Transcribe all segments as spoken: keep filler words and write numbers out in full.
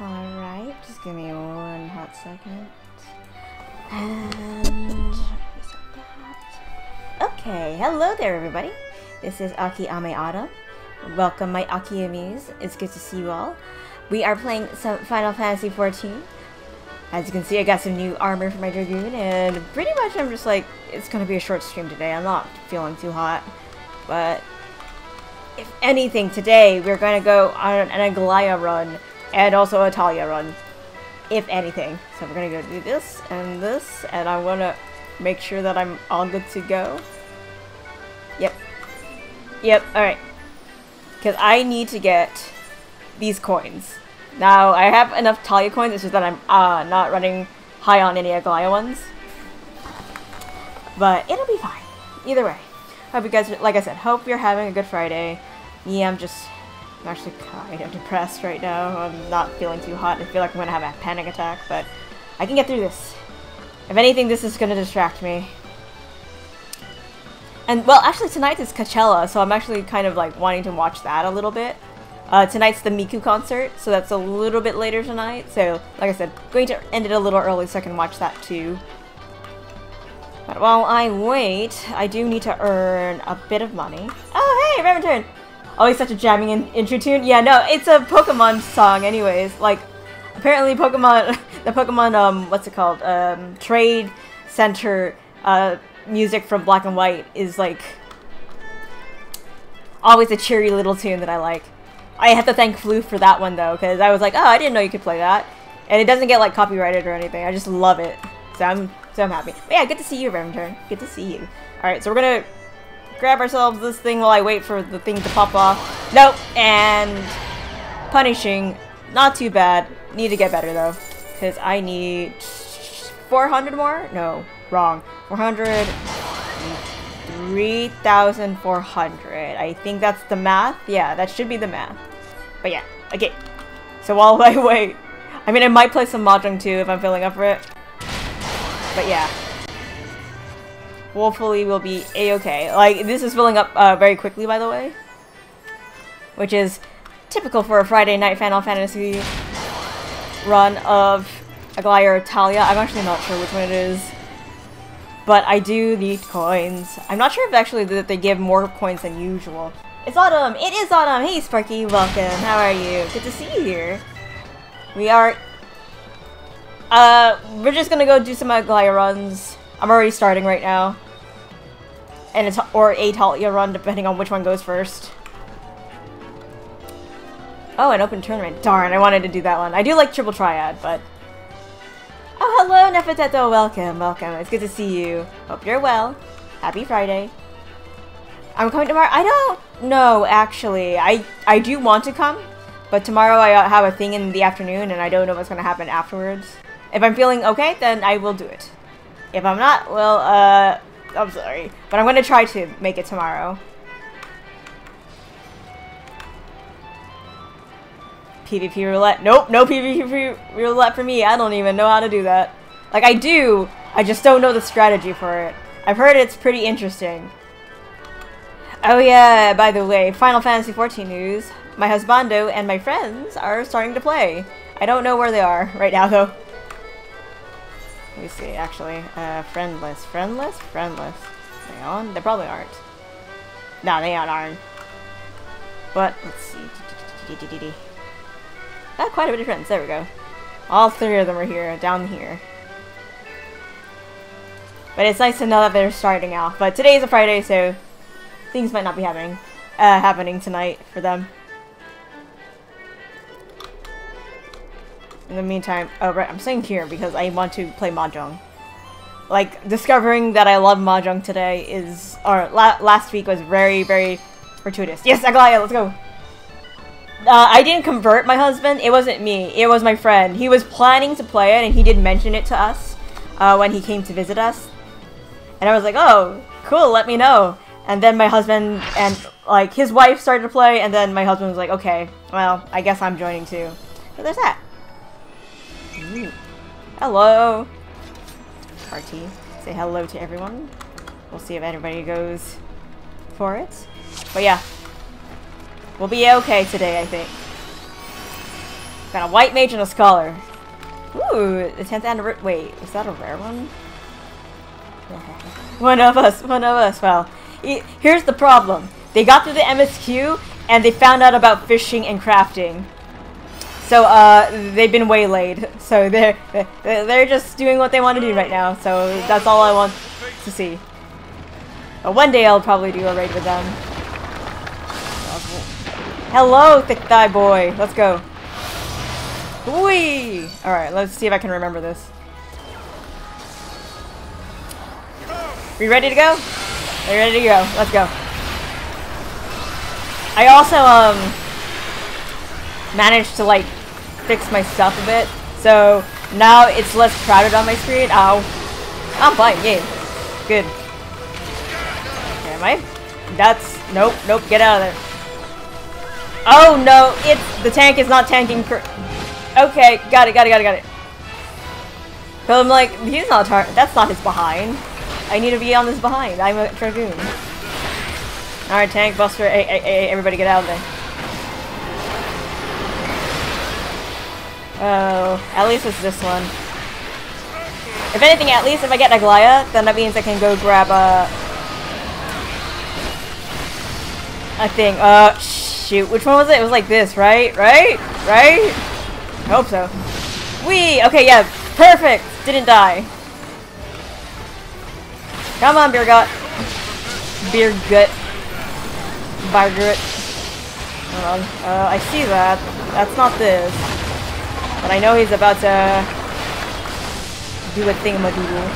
Alright, just give me one hot second. And okay, hello there everybody. This is Aki Ame Autumn. Welcome my Aki Ames. It's good to see you all. We are playing some Final Fantasy fourteen. As you can see, I got some new armor for my Dragoon, and pretty much I'm just like, it's gonna be a short stream today. I'm not feeling too hot, but if anything, today we're gonna go on an Aglaia run and also a Thaleia run, if anything. So we're gonna go do this and this, and I wanna make sure that I'm all good to go. Yep. Yep, alright. Because I need to get these coins. Now, I have enough Thaleia coins, it's just that I'm uh, not running high on any Aglaia ones. But it'll be fine. Either way. Hope you guys, like I said, hope you're having a good Friday. Yeah, I'm just I'm actually kind of depressed right now. I'm not feeling too hot. I feel like I'm going to have a panic attack, but I can get through this. If anything, this is going to distract me. And, well, actually, tonight is Coachella, so I'm actually kind of, like, wanting to watch that a little bit. Uh, tonight's the Miku concert, so that's a little bit later tonight. So, like I said, going to end it a little early so I can watch that too. But while I wait, I do need to earn a bit of money. Oh, hey, Raven Turn! Always such a jamming in intro tune. Yeah, no, it's a Pokemon song anyways. Like, apparently Pokemon, the Pokemon, um, what's it called? Um, Trade Center, uh, music from Black and White is like always a cheery little tune that I like. I have to thank Flu for that one though, because I was like, oh, I didn't know you could play that, and it doesn't get like copyrighted or anything. I just love it, so I'm so I'm happy. But yeah, good to see you, Remington. Good to see you. All right, so we're gonna grab ourselves this thing while I wait for the thing to pop off. Nope, and punishing. Not too bad. Need to get better though, because I need four hundred more. No. Wrong. four hundred. three thousand four hundred. I think that's the math. Yeah, that should be the math. But yeah, okay. So while I wait, I mean, I might play some Mahjong too if I'm feeling up for it. But yeah. Hopefully we'll be a-okay. Like, this is filling up uh, very quickly, by the way. Which is typical for a Friday night Final Fantasy run of Aglaia or Thaleia. I'm actually not sure which one it is. But I do need coins. I'm not sure if actually that they give more coins than usual. It's Autumn! It is Autumn! Hey Sparky, welcome! How are you? Good to see you here. We are... Uh, we're just gonna go do some Aglaia runs. I'm already starting right now. And it's or a Thaleia run, depending on which one goes first. Oh, an open tournament. Darn, I wanted to do that one. I do like Triple Triad, but... Oh, hello, Neferteto. Welcome, welcome. It's good to see you. Hope you're well. Happy Friday. I'm coming tomorrow. I don't know, actually. I, I do want to come, but tomorrow I have a thing in the afternoon, and I don't know what's going to happen afterwards. If I'm feeling okay, then I will do it. If I'm not, well, uh, I'm sorry. But I'm going to try to make it tomorrow. PvP roulette. Nope, no PvP roulette for me. I don't even know how to do that. Like, I do, I just don't know the strategy for it. I've heard it's pretty interesting. Oh yeah, by the way, Final Fantasy fourteen news. My husbando and my friends are starting to play. I don't know where they are right now, though. Let me see, actually. Uh, friend list. Friend list? Friend list. Are they on? They probably aren't. Nah, they aren't. But, let's see. Oh, quite a bit of friends. There we go. All three of them are here, down here. But it's nice to know that they're starting out. But today's a Friday, so things might not be happening, uh, happening tonight for them. In the meantime, oh right, I'm staying here because I want to play Mahjong. Like, discovering that I love Mahjong today is, or la last week was very, very fortuitous. Yes, Aglaia, let's go! Uh, I didn't convert my husband. It wasn't me. It was my friend. He was planning to play it, and he did mention it to us uh, when he came to visit us. And I was like, oh, cool, let me know. And then my husband and, like, his wife started to play, and then my husband was like, okay, well, I guess I'm joining too. So there's that. Ooh. Hello. R T. Say hello to everyone. We'll see if anybody goes for it. But yeah. We'll be okay today, I think. Got a white mage and a scholar. Ooh, the tenth anniversary. Wait, is that a rare one? One of us, one of us. Well, e here's the problem. They got through the M S Q and they found out about fishing and crafting. So uh, they've been waylaid. So they're they're just doing what they want to do right now. So that's all I want to see. But one day I'll probably do a raid with them. Hello, thick thigh boy. Let's go. Whee! All right, let's see if I can remember this. We ready to go? Are you ready to go? Let's go. I also um managed to like fix my stuff a bit, so now it's less crowded on my screen. Ow! I'm fine. Yeah, good. Okay, am I? That's nope, nope. Get out of there. Oh no! It's the tank is not tanking. Cr okay, got it, got it, got it, got it. But I'm like, he's not tar. That's not his behind. I need to be on this behind. I'm a Dragoon. Alright, tank, buster, hey, hey, hey, everybody get out of there. Oh, at least it's this one. If anything, at least if I get Aglaia, then that means I can go grab a... a thing. Uh, shoot. Which one was it? It was like this, right? Right? Right? I hope so. Whee! Okay, yeah. Perfect! Didn't die. Come on, beer gut. Beer gut. Beer gut. Hold on. Uh, I see that. That's not this. But I know he's about to do a thingamadoodle.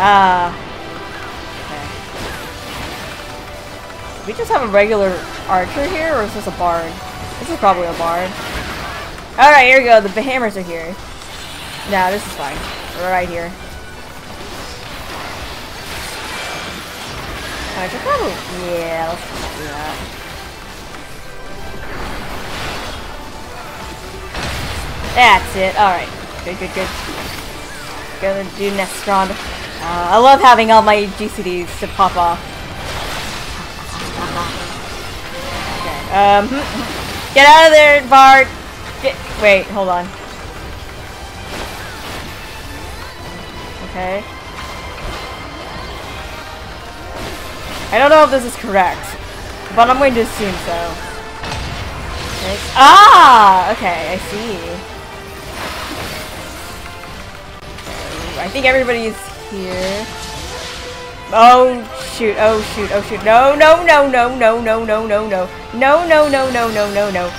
Ah. Okay. We just have a regular archer here, or is this a bard? This is probably a bard. Alright, here we go. The hammers are here. Nah, this is fine. We're right here. I should probably, yeah, let's not do that. That's it. Alright. Good, good, good. Gonna do Nestron. Uh, I love having all my G C Ds to pop off. Okay. Um, get out of there, Bart! Get, wait, hold on. Okay. I don't know if this is correct, but I'm going to assume so. It's, ah! Okay, I see. So, I think everybody's here. Oh, shoot. Oh, shoot. Oh, shoot. No, no, no, no, no, no, no, no, no. No, no, no, no, no, no, no. No,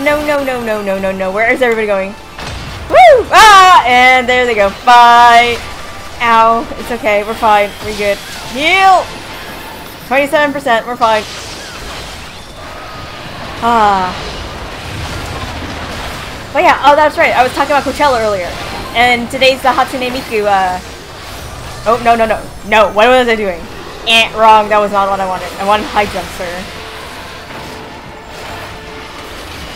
no, no, no, no, no, no. Where is everybody going? Woo! Ah! And there they go. Bye! Ow. It's okay. We're fine. We're good. Heal! twenty-seven percent, we're fine. Ah. Oh yeah, oh that's right, I was talking about Coachella earlier. And today's the Hatsune Miku, uh... Oh, no, no, no. No, what was I doing? Eh, wrong, that was not what I wanted. I wanted high jump, sir.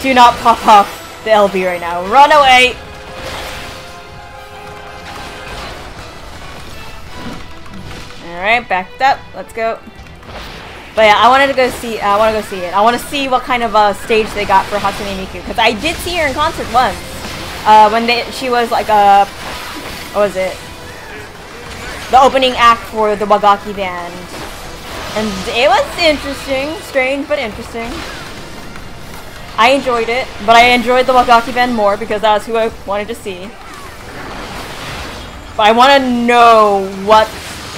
Do not pop off the L B right now. Run away! Alright, backed up. Let's go. But yeah, I wanted to go see. Uh, I want to go see it. I want to see what kind of uh, stage they got for Hatsune Miku, because I did see her in concert once. Uh, when they, she was like a, what was it? The opening act for the Wagakki Band, and it was interesting, strange but interesting. I enjoyed it, but I enjoyed the Wagakki Band more because that was who I wanted to see. But I want to know what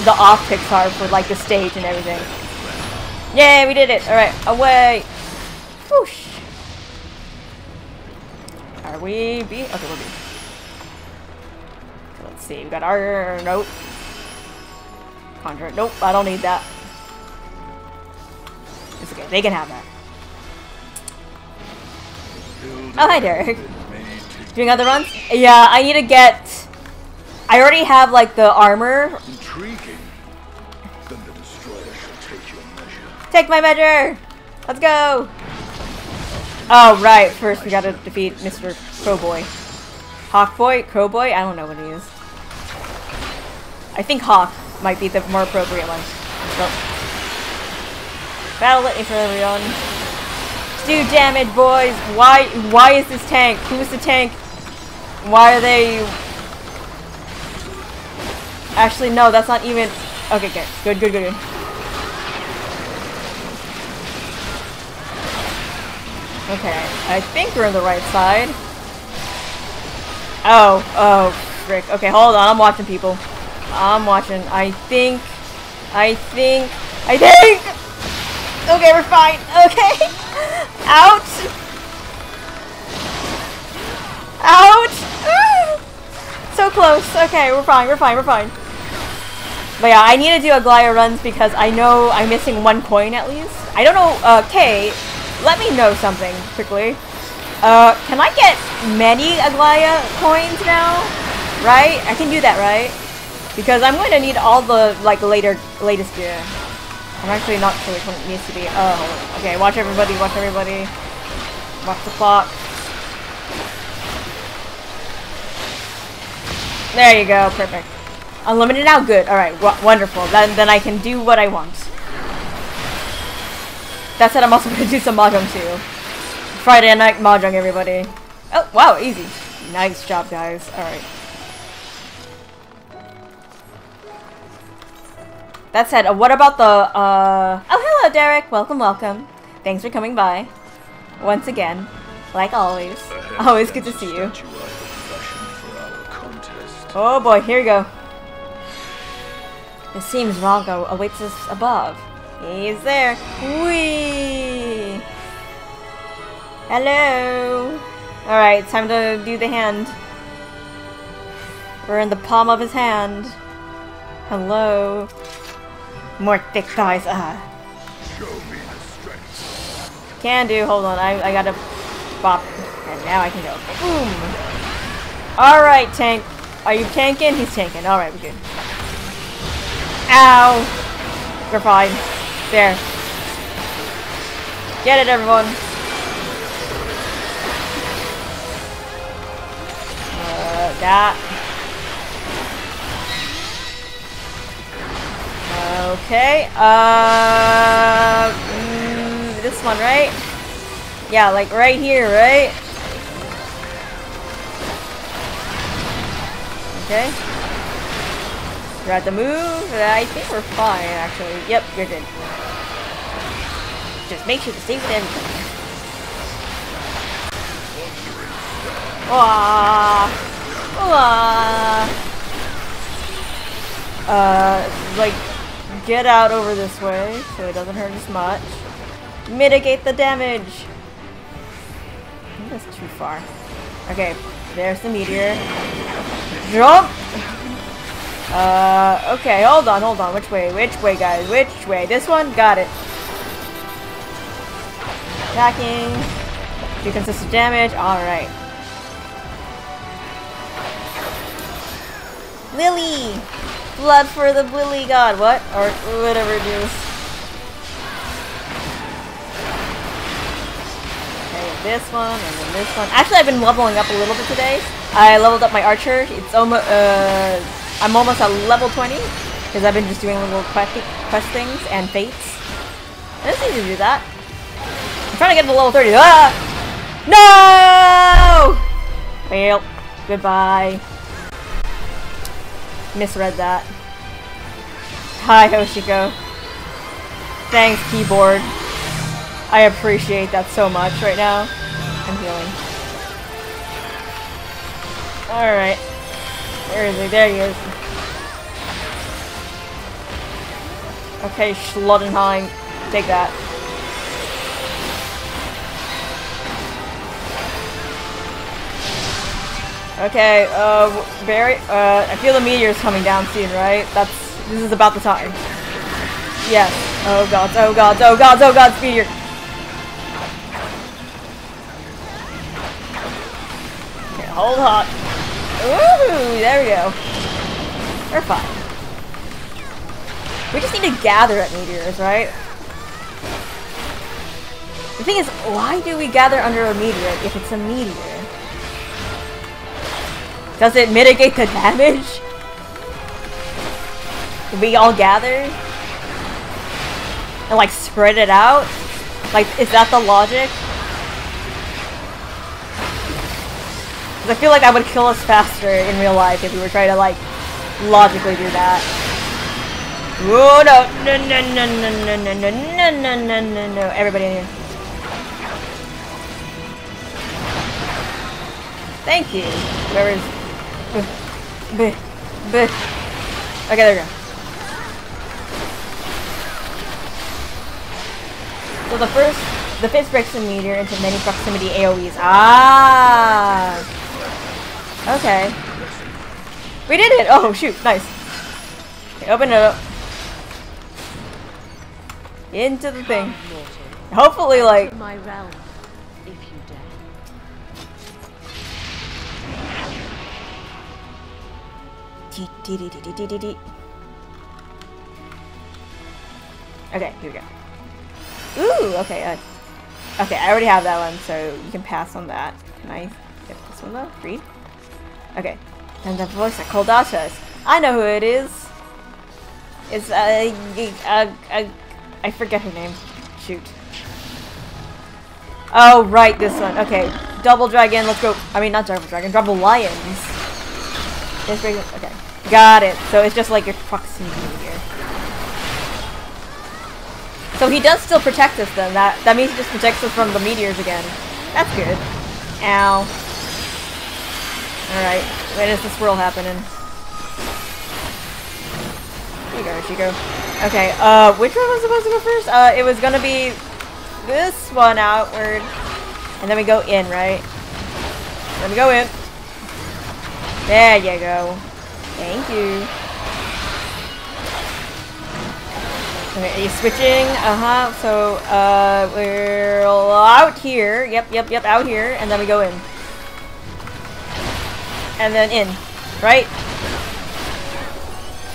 the optics are for like the stage and everything. Yay, we did it! Alright, away! Whoosh! Are we B? Okay, we're B. So let's see, we got our... nope. Conjure. Nope, I don't need that. It's okay, they can have that. Oh, hi Derek. Doing other runs? Yeah, I need to get... I already have like the armor. Take my measure! Let's go! Oh, right. First, we gotta defeat Mister Crowboy. Hawkboy? Crowboy? I don't know what he is. I think Hawk might be the more appropriate one. Let's go. Battle it, everyone. do damage, boys. Why why is this tank? Who's the tank? Why are they... Actually, no, that's not even... Okay, okay. Good, good, good, good. Okay, I think we're on the right side. Oh, oh, frick. Okay, hold on. I'm watching, people. I'm watching. I think... I think... I think... Okay, we're fine. Okay. Out. Out. Ah. So close. Okay, we're fine. We're fine. We're fine. But yeah, I need to do Aglaia runs because I know I'm missing one coin at least. I don't know. Uh, Kay, let me know something quickly. Uh, can I get many Aglaia coins now? Right? I can do that, right? Because I'm going to need all the like later, latest gear. I'm actually not sure which one it needs to be. Oh, okay. Watch everybody. Watch everybody. Watch the clock. There you go. Perfect. Unlimited now. Good. All right. W wonderful. Then, then I can do what I want. That said, I'm also going to do some mahjong too. Friday night mahjong, everybody. Oh, wow. Easy. Nice job, guys. All right. That said, uh, what about the, uh... Oh, hello, Derek! Welcome, welcome. Thanks for coming by. Once again. Like always. Always good to see you. Oh boy, here we go. It seems Rango awaits us above. He's there. Whee! Hello! Alright, time to do the hand. We're in the palm of his hand. Hello. More thick thighs, ah. Show me the strength. Can do, hold on, I, I gotta bop. And now I can go. Boom! Alright, tank. Are you tanking? He's tanking. Alright, we're good. Ow! We're fine. There. Get it, everyone! Uh, that. Okay, uh, mm, this one, right? Yeah, like right here, right? Okay. You're at the move. I think we're fine, actually. Yep, you're good. Just make sure to save them. Wah! Wah! Uh, like... Get out over this way, so it doesn't hurt as much. Mitigate the damage! I think that's too far. Okay, there's the meteor. Jump! Uh, okay, hold on, hold on. Which way, which way, guys? Which way? This one? Got it. Attacking. Do consistent damage. Alright. Lily! Blood for the Lily God, what? Or whatever it is. Okay, this one, and then this one. Actually, I've been leveling up a little bit today. I leveled up my archer. It's almost, uh, I'm almost at level twenty, because I've been just doing little quest, quest things and fates. I just need to do that. I'm trying to get to level thirty. Ah! No! Well, goodbye. Misread that. Hi, Hoshiko. Thanks, keyboard. I appreciate that so much right now. I'm healing. Alright. Where is he? There he is. Okay, Schlottenheim. Take that. Okay, uh, very, uh, I feel the meteor's coming down soon, right? That's, this is about the time. Yes. Oh god, oh god, oh god, oh god, meteor! Okay, hold hot. Ooh, there we go. We're fine. We just need to gather at meteors, right? The thing is, why do we gather under a meteor if it's a meteor? Does it mitigate the damage? We all gather? And like spread it out? Like, is that the logic? I feel like that would kill us faster in real life if we were trying to, like, logically do that. Oh no, no, no, no, no, no, no, no, no, no, no, no, everybody in here. Thank you. Whoever's... B. B. Okay, there we go. So the first... The fist breaks the meter into many proximity AoEs. Ah. Okay. We did it! Oh, shoot. Nice. Okay, open it up. Into the thing. Hopefully, like... My realm, if you dare. Okay, here we go. Ooh, okay, uh... Okay, I already have that one, so you can pass on that. Can I get this one though? Read? Okay. And the voice of Koldasha. I know who it is. It's, uh, uh, uh, I forget her name. Shoot. Oh, right, this one. Okay. Double dragon, let's go. I mean, not double dragon, double lions. Okay. Got it. So it's just like your proximity here. So he does still protect us then. That that means he just protects us from the meteors again. That's good. Ow. Alright. When is the swirl happening? Here you go, Chico. Okay, uh, which one was supposed to go first? Uh, it was gonna be this one outward. And then we go in, right? Then we go in. There you go. Thank you. Okay, are you switching? Uh-huh. So, uh, we're out here. Yep, yep, yep, out here. And then we go in. And then in. Right?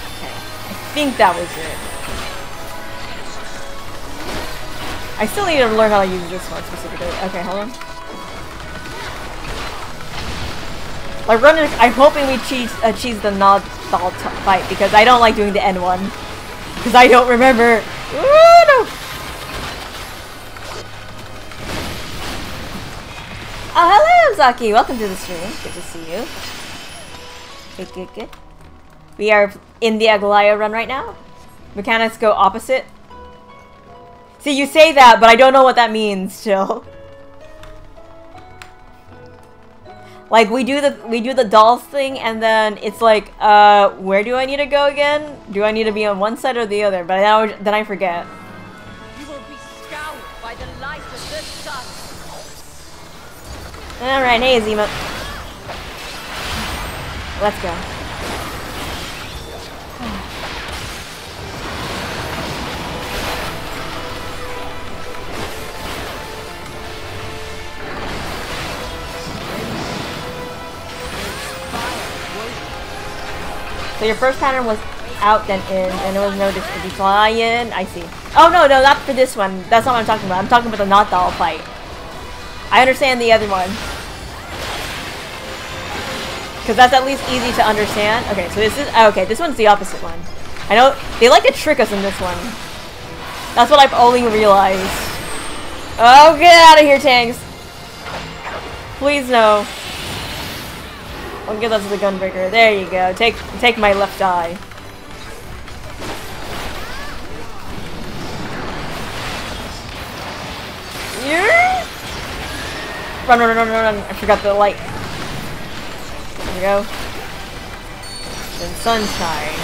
Okay. I think that was it. I still need to learn how to use this one specifically. Okay, hold on. Like, running, I'm hoping we cheese, uh, cheese the Nod Doll fight because I don't like doing the end one. Because I don't remember. Ooh, no. Oh, hello, Zaki. Welcome to the stream. Good to see you. Good, good, good. We are in the Aglaia run right now. Mechanics go opposite. See, you say that, but I don't know what that means still. Like, we do the we do the dolls thing, and then it's like, uh, where do I need to go again? Do I need to be on one side or the other? But now, then I forget. You will be scoured by the light of the sun. All right, hey Zima. Let's go. So your first pattern was out, then in, and there was no decline. I see. Oh no, no, not for this one. That's not what I'm talking about. I'm talking about the Not Doll fight. I understand the other one. Because that's at least easy to understand. Okay, so this is, okay, this one's the opposite one. I know, they like to trick us in this one. That's what I've only realized. Oh, get out of here, tanks. Please no. I'll give that to the gunbreaker. There you go. Take take my left eye. Yeah. Run, run, run, run, run. I forgot the light. There we go. Then sunshine.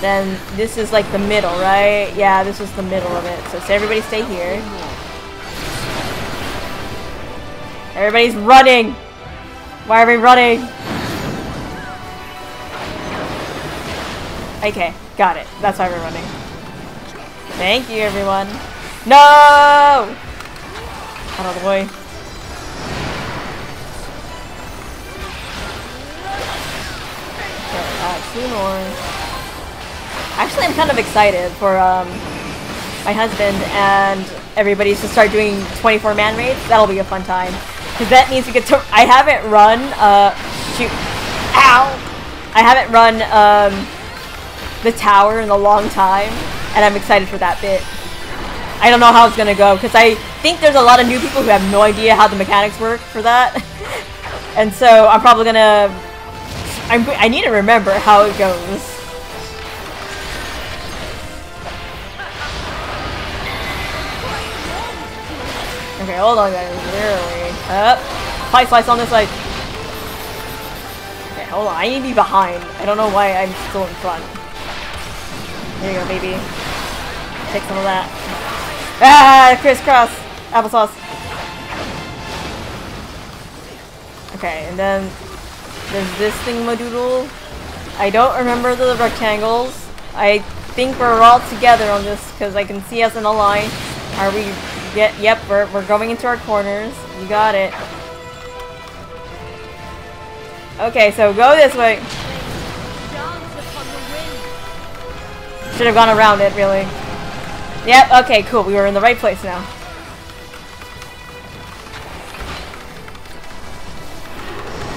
Then this is like the middle, right? Yeah, this is the middle of it. So, so everybody stay here. Everybody's running! Why are we running? Okay, got it. That's why we're running. Thank you, everyone. No! Out of the way. Okay, uh, two more. Actually, I'm kind of excited for um, my husband and everybody to start doing twenty-four man raids. That'll be a fun time. Because that means we get to... I haven't run... Uh, shoot. Ow! I haven't run... Um, the tower in a long time, and I'm excited for that bit. I don't know how it's gonna go, because I think there's a lot of new people who have no idea how the mechanics work for that. And so I'm probably gonna... I'm, I need to remember how it goes. Okay, hold on guys, literally. Up. Pie slice on this side. Okay, hold on, I need to be behind. I don't know why I'm still in front. There you go, baby. Take some of that. Ah, crisscross. Applesauce. Okay, and then there's this thingamadoodle. I don't remember the rectangles. I think we're all together on this because I can see us in a line. Are we... Get, yep, we're, we're going into our corners. You got it. Okay, so go this way. Should have gone around it, really. Yep, okay, cool. We were in the right place now.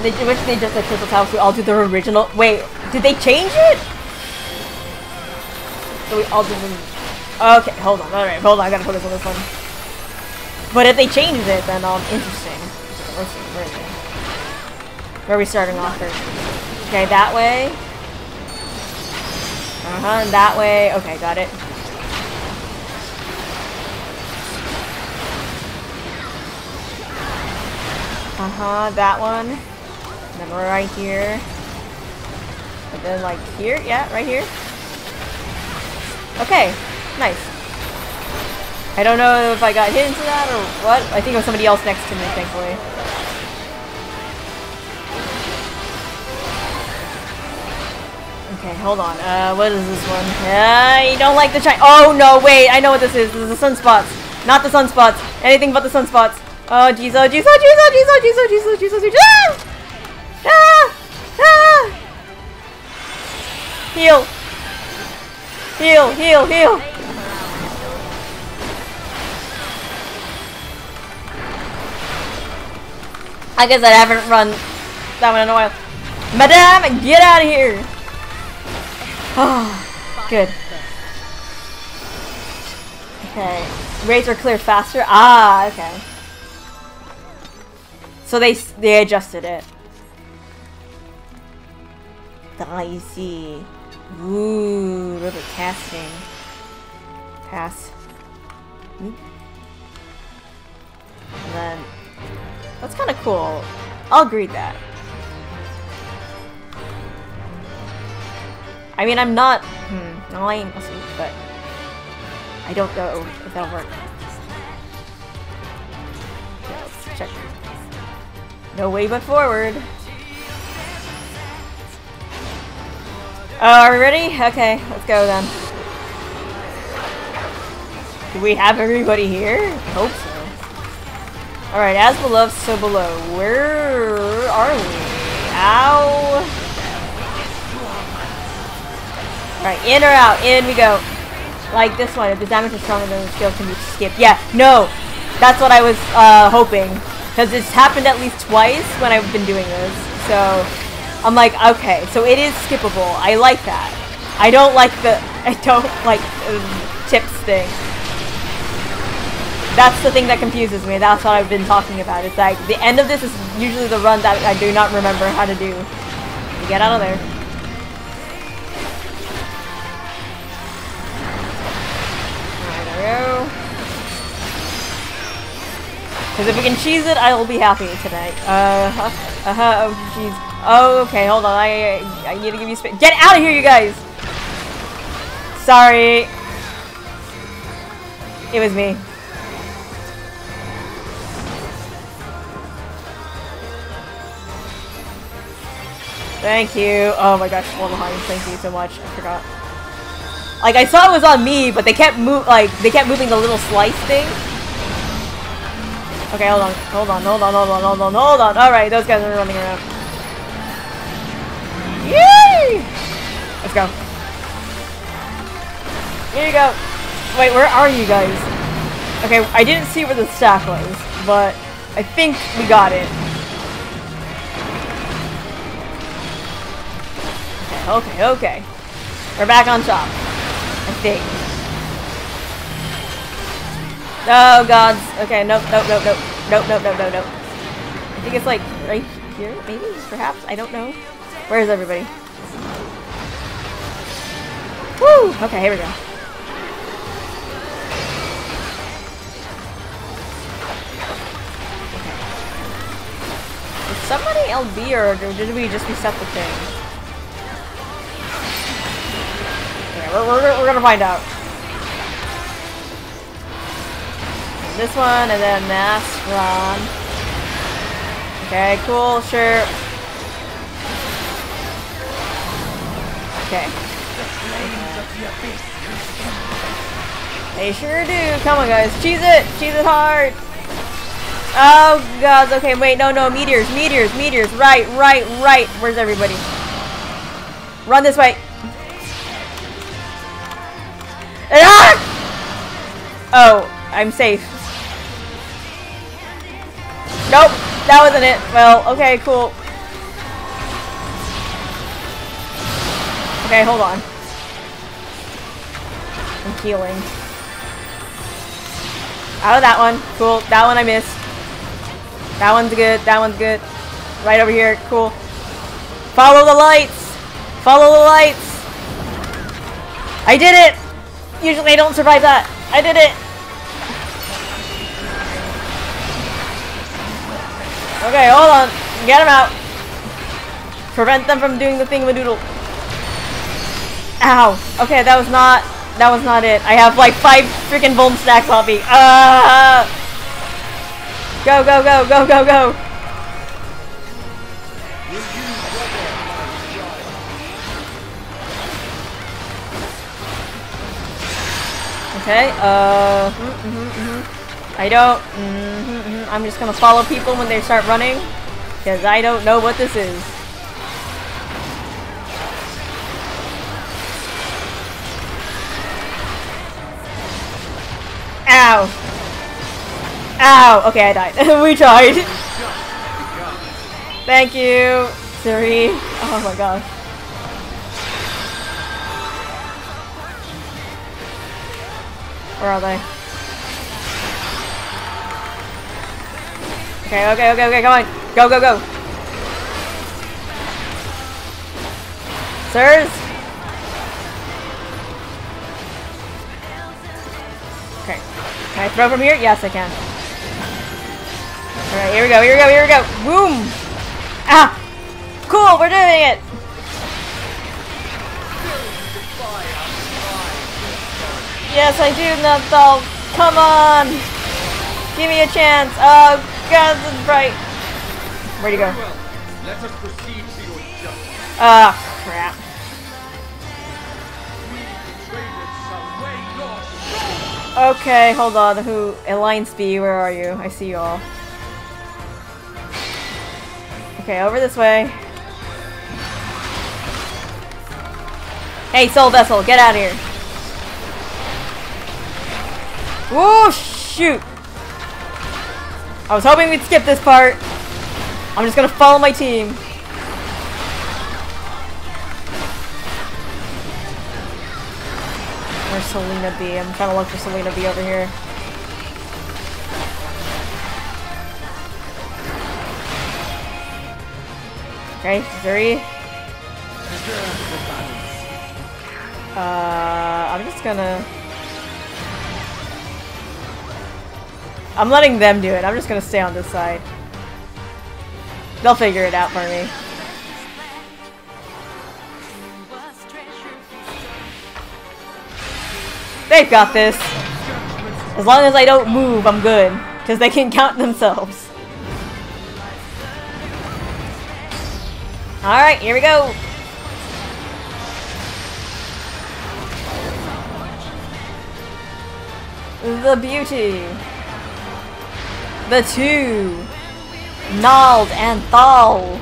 They, which they just said Crystal's house. We all do the original. Wait, did they change it? So we all do the... Okay, hold on. Alright, hold on. I gotta focus on this one. But if they changed it, then, um, interesting. Let's see. Where is it? Where are we starting off first? Okay, that way. Uh-huh, that way. Okay, got it. Uh-huh, that one. Then we're right here. And then like here, yeah, right here. Okay, nice. I don't know if I got hit into that or what. I think it was somebody else next to me, thankfully. Okay, hold on. Uh, what is this one? I don't like the shine. Oh no, wait, I know what this is. This is the sunspots. Not the sunspots. Anything but the sunspots. Oh jeez, oh jeez, oh jeez, oh jeez, oh jeez, oh jeez, oh jeez, oh jeez, oh jeez. Ah! Ah! Heal! Heal, heal, heal! I guess I haven't run that one in a while. Madame, get out of here! Oh, good. Okay. Razor clear faster? Ah, okay. So they, they adjusted it. I see. Ooh, river casting. Pass. And then that's kind of cool. I'll agree that. I mean, I'm not. Hmm. No, I ain't asleep, but I don't know if that'll work. Okay, let's check. No way but forward. Uh, are we ready? Okay, let's go then. Do we have everybody here? I hope so. Alright, as below, so below. Where are we? Ow! Alright, in or out? In we go. Like this one, if the damage is stronger than the skill can be skipped. Yeah, no! That's what I was uh, hoping. Because it's happened at least twice when I've been doing this, so... I'm like, okay, so it is skippable. I like that. I don't like the... I don't like the tips thing. That's the thing that confuses me. That's what I've been talking about. It's like, the end of this is usually the run that I do not remember how to do. You get out of there. There we go. Because if we can cheese it, I will be happy tonight. Uh-huh. Uh-huh. Oh, jeez. Oh, okay, hold on. I I need to give you space. Get out of here, you guys! Sorry. It was me. Thank you. Oh my gosh, well behind. Thank you so much. I forgot. Like, I saw it was on me, but they kept move. Like, they kept moving the little slice thing. Okay, hold on. Hold on, hold on, hold on, hold on, hold on. Alright, those guys are running around. Yay! Let's go. Here you go. Wait, where are you guys? Okay, I didn't see where the stack was, but I think we got it. Okay, okay, okay. We're back on top. I think. Oh, gods. Okay, nope, nope, nope, nope. Nope, nope, nope, nope, nope. I think it's like right here? Maybe? Perhaps? I don't know. Where is everybody? Woo! Okay, here we go. Okay. Did somebody L B or did we just reset the thing? Okay, we're, we're, we're gonna find out. This one, and then Mastron. Okay, cool, sure. Okay. They sure do. Come on, guys. Cheese it! Cheese it hard! Oh, God. Okay, wait. No, no. Meteors, meteors, meteors. Right, right, right. Where's everybody? Run this way. Ah! Oh, I'm safe. Nope. That wasn't it. Well, okay, cool. Okay, hold on. I'm healing. Out of that one. Cool. That one I missed. That one's good. That one's good. Right over here. Cool. Follow the lights. Follow the lights. I did it. Usually I don't survive that. I did it. Okay, hold on. Get him out. Prevent them from doing the thingamadoodle. Ow. Okay, that was not... That was not it. I have like five freaking bomb stacks on me. Uh, go, go, go, go, go, go. Okay, uh... Mm-hmm, mm-hmm. I don't... Mm-hmm. I'm just gonna follow people when they start running, because I don't know what this is. Ow! Ow! Okay, I died. We tried! Thank you, Siri. Oh my gosh. Where are they? Okay, okay, okay, okay, come on. Go, go, go. Sirs? Okay. Can I throw from here? Yes, I can. Alright, here we go, here we go, here we go. Boom! Ah! Cool, we're doing it! Yes, I do, Nuttall. Come on! Give me a chance. Oh, God, this is bright. Where'd you go? Let us proceed to your justice. Ah, crap. Okay, hold on. Who? Alliance B, where are you? I see you all. Okay, over this way. Hey, Soul Vessel, get out of here. Woo, shoot. I was hoping we'd skip this part. I'm just gonna follow my team. Where's Selena B? I'm trying to look for Selena B over here. Okay, Zuri. Uh, I'm just gonna... I'm letting them do it. I'm just gonna stay on this side. They'll figure it out for me. They've got this. As long as I don't move, I'm good. Because they can count themselves. Alright, here we go. The beauty. The two, Gnarled and Thal.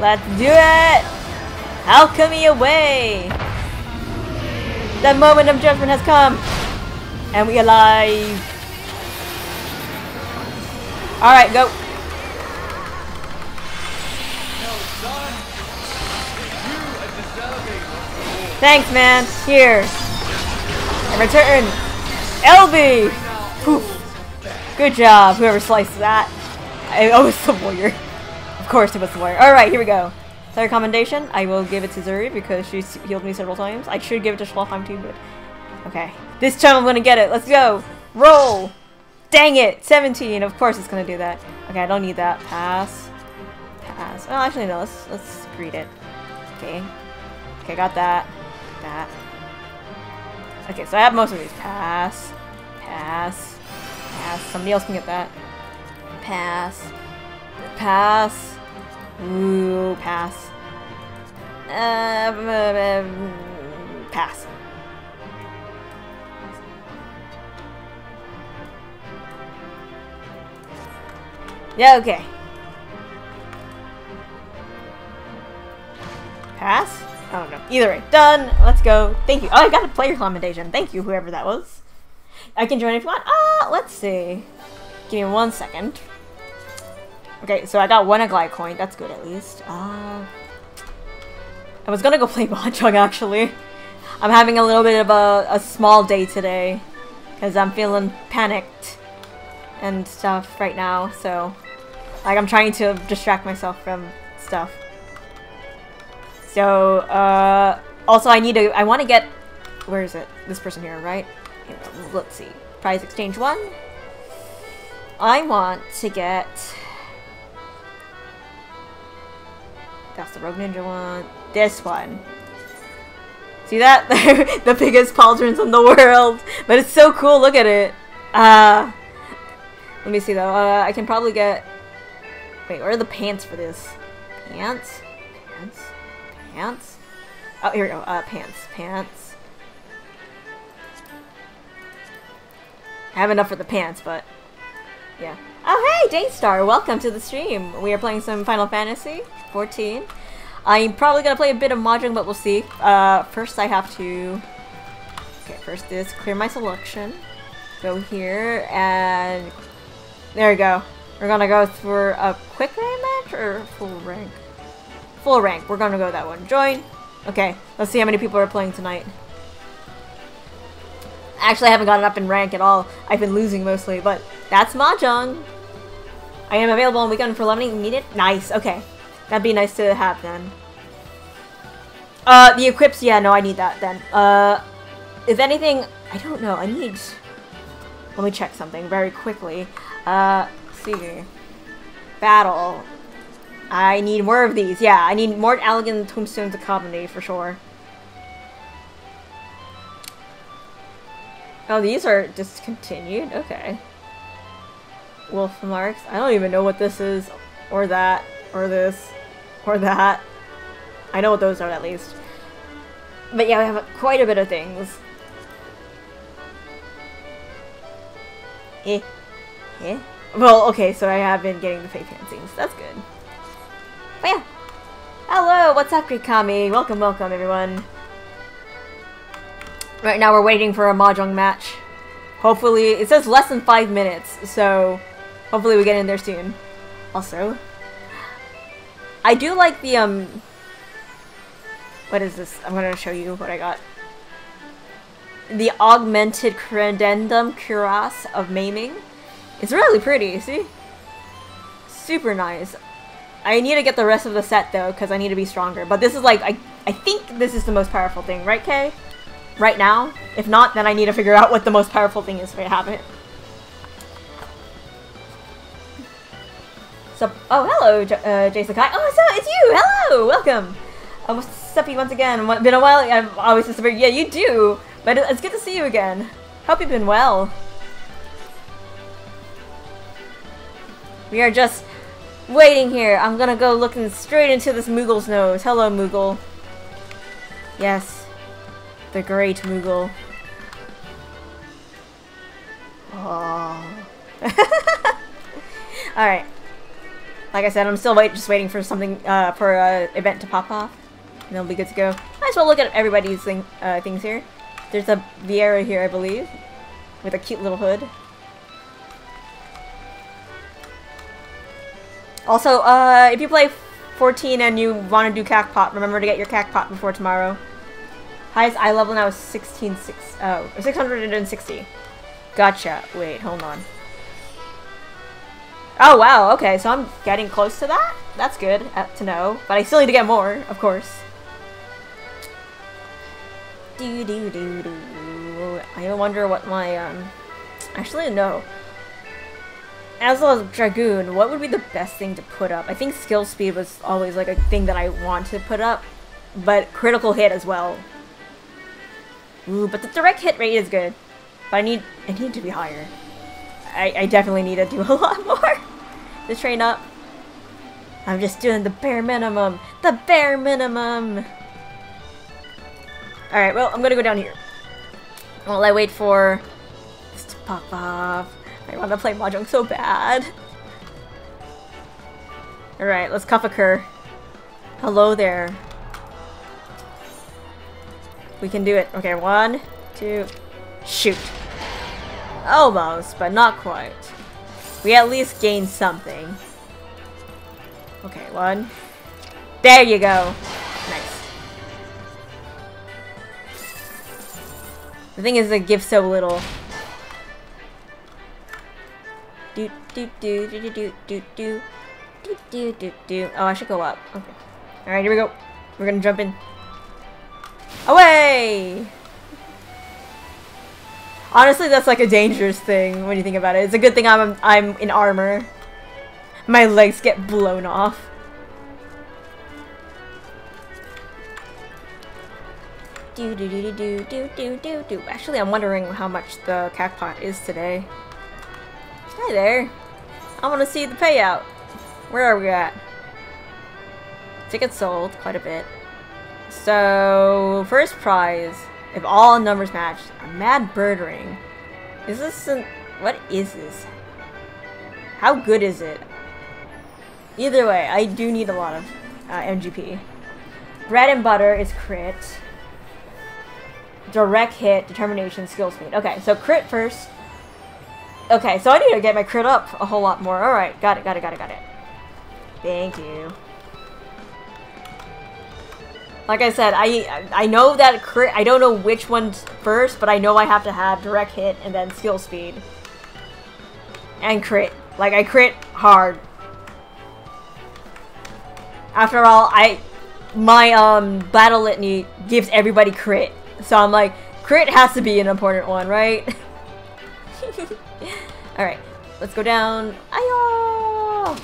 Let's do it! Alchemy away! The moment of judgment has come! And we alive! Alright, go! Thanks, man. Here. In return. L B! Poof. Good job, whoever sliced that. I, oh, it's the warrior. Of course it was the warrior. Alright, here we go. Third recommendation, I will give it to Zuri because she's healed me several times. I should give it to Schlafheim too, but... Okay. This time I'm gonna get it. Let's go! Roll! Dang it! seventeen! Of course it's gonna do that. Okay, I don't need that. Pass. Pass. Oh, actually no, let's, let's read it. Okay. Okay, got that. That. Okay, so I have most of these. Pass. Pass. Pass. Somebody else can get that. Pass. Pass. Ooh, pass. Um, um, pass. Yeah, okay. Pass? I don't know. Either way. Done. Let's go. Thank you. Oh, I got a player commendation. Thank you, whoever that was. I can join if you want. Ah, uh, let's see. Give me one second. Okay, so I got one Aglaia coin. That's good, at least. Uh, I was gonna go play mahjong, actually. I'm having a little bit of a, a small day today. Because I'm feeling panicked and stuff right now, so... Like, I'm trying to distract myself from stuff. So, uh... Also, I need to... I want to get... Where is it? This person here, right? Here, let's see. Prize exchange one. I want to get... That's the Rogue Ninja one. This one. See that? The biggest pauldrons in the world. But it's so cool. Look at it. Uh, let me see though. Uh, I can probably get... Wait, where are the pants for this? Pants? Pants? Pants? Oh, here we go. Uh, pants. Pants. I have enough for the pants, but... Yeah. Oh hey, Daystar! Welcome to the stream! We are playing some Final Fantasy fourteen. I'm probably gonna play a bit of Mahjong, but we'll see. Uh, first I have to... Okay, first is clear my selection. Go here, and... There we go. We're gonna go for a quick rank match, or full rank? Full rank. We're gonna go that one. Join! Okay, let's see how many people are playing tonight. Actually, I haven't gotten up in rank at all. I've been losing mostly, but that's Mahjong. I am available on weekend for leveling. You need it? Nice. Okay. That'd be nice to have then. Uh, the equips. Yeah, no, I need that then. Uh, if anything, I don't know. I need... Let me check something very quickly. Uh, see. Battle. I need more of these. Yeah, I need more elegant tombstones to accommodate for sure. Oh, these are discontinued? Okay. Wolf marks. I don't even know what this is. Or that. Or this. Or that. I know what those are, at least. But yeah, we have quite a bit of things. Eh. Eh? Well, okay, so I have been getting the fake fanzines. That's good. But yeah. Hello! What's up, Krikami? Welcome, welcome, everyone. Right now we're waiting for a Mahjong match. Hopefully, it says less than five minutes, so hopefully we get in there soon. Also, I do like the, um, what is this? I'm gonna show you what I got. The augmented Credendum Cuirass of Maiming. It's really pretty, see? Super nice. I need to get the rest of the set though, because I need to be stronger. But this is like, I, I think this is the most powerful thing, right Kay? Right now. If not, then I need to figure out what the most powerful thing is if I have it. So, oh, hello, J uh, Jason Kai. Oh, so it's you! Hello! Welcome! Uh, what's up, you once again? What, been a while? I've always disappeared. Yeah, you do! But it's good to see you again. Hope you've been well. We are just waiting here. I'm gonna go looking straight into this Moogle's nose. Hello, Moogle. Yes. The great Moogle. Oh. Alright. Like I said, I'm still wait just waiting for something, uh, for an uh, event to pop off. And it'll be good to go. Might as well look at everybody's thing uh, things here. There's a Viera here, I believe. With a cute little hood. Also, uh, if you play fourteen and you want to do Cacpot, remember to get your Cacpot before tomorrow. Highest eye level now is sixteen six oh, or six hundred sixty. Gotcha. Wait, hold on. Oh, wow. Okay, so I'm getting close to that? That's good to know. But I still need to get more, of course. Do do do do. I wonder what my, um... actually, no. As well as Dragoon, what would be the best thing to put up? I think skill speed was always, like, a thing that I want to put up. But critical hit as well. Ooh, but the direct hit rate is good. But I need I need to be higher. I, I definitely need to do a lot more to train up. I'm just doing the bare minimum. The bare minimum. Alright, well, I'm gonna go down here. While I wait for this to pop off. I wanna play Mahjong so bad. Alright, let's cuff a cur. Hello there. We can do it. Okay, one, two, shoot. Almost, but not quite. We at least gained something. Okay, one. There you go. Nice. The thing is, it gives so little. Do do do do do do do do do do do. Oh, I should go up. Okay. All right, here we go. We're gonna jump in. Away! Honestly, that's like a dangerous thing when you think about it. It's a good thing I'm I'm in armor. My legs get blown off. Do do do do do do do do. Actually, I'm wondering how much the cacpot is today. Hi there. I want to see the payout. Where are we at? Tickets sold quite a bit. So, first prize, if all numbers match, a mad bird ring. Is this an... what is this? How good is it? Either way, I do need a lot of uh, M G P. Bread and butter is crit. Direct hit, determination, skill speed. Okay, so crit first. Okay, so I need to get my crit up a whole lot more. Alright, got it, got it, got it, got it. Thank you. Like I said, I I know that crit, I don't know which one's first, but I know I have to have direct hit and then skill speed. And crit. Like, I crit hard. After all, I my um battle litany gives everybody crit. So I'm like, crit has to be an important one, right? Alright, let's go down. Ayo!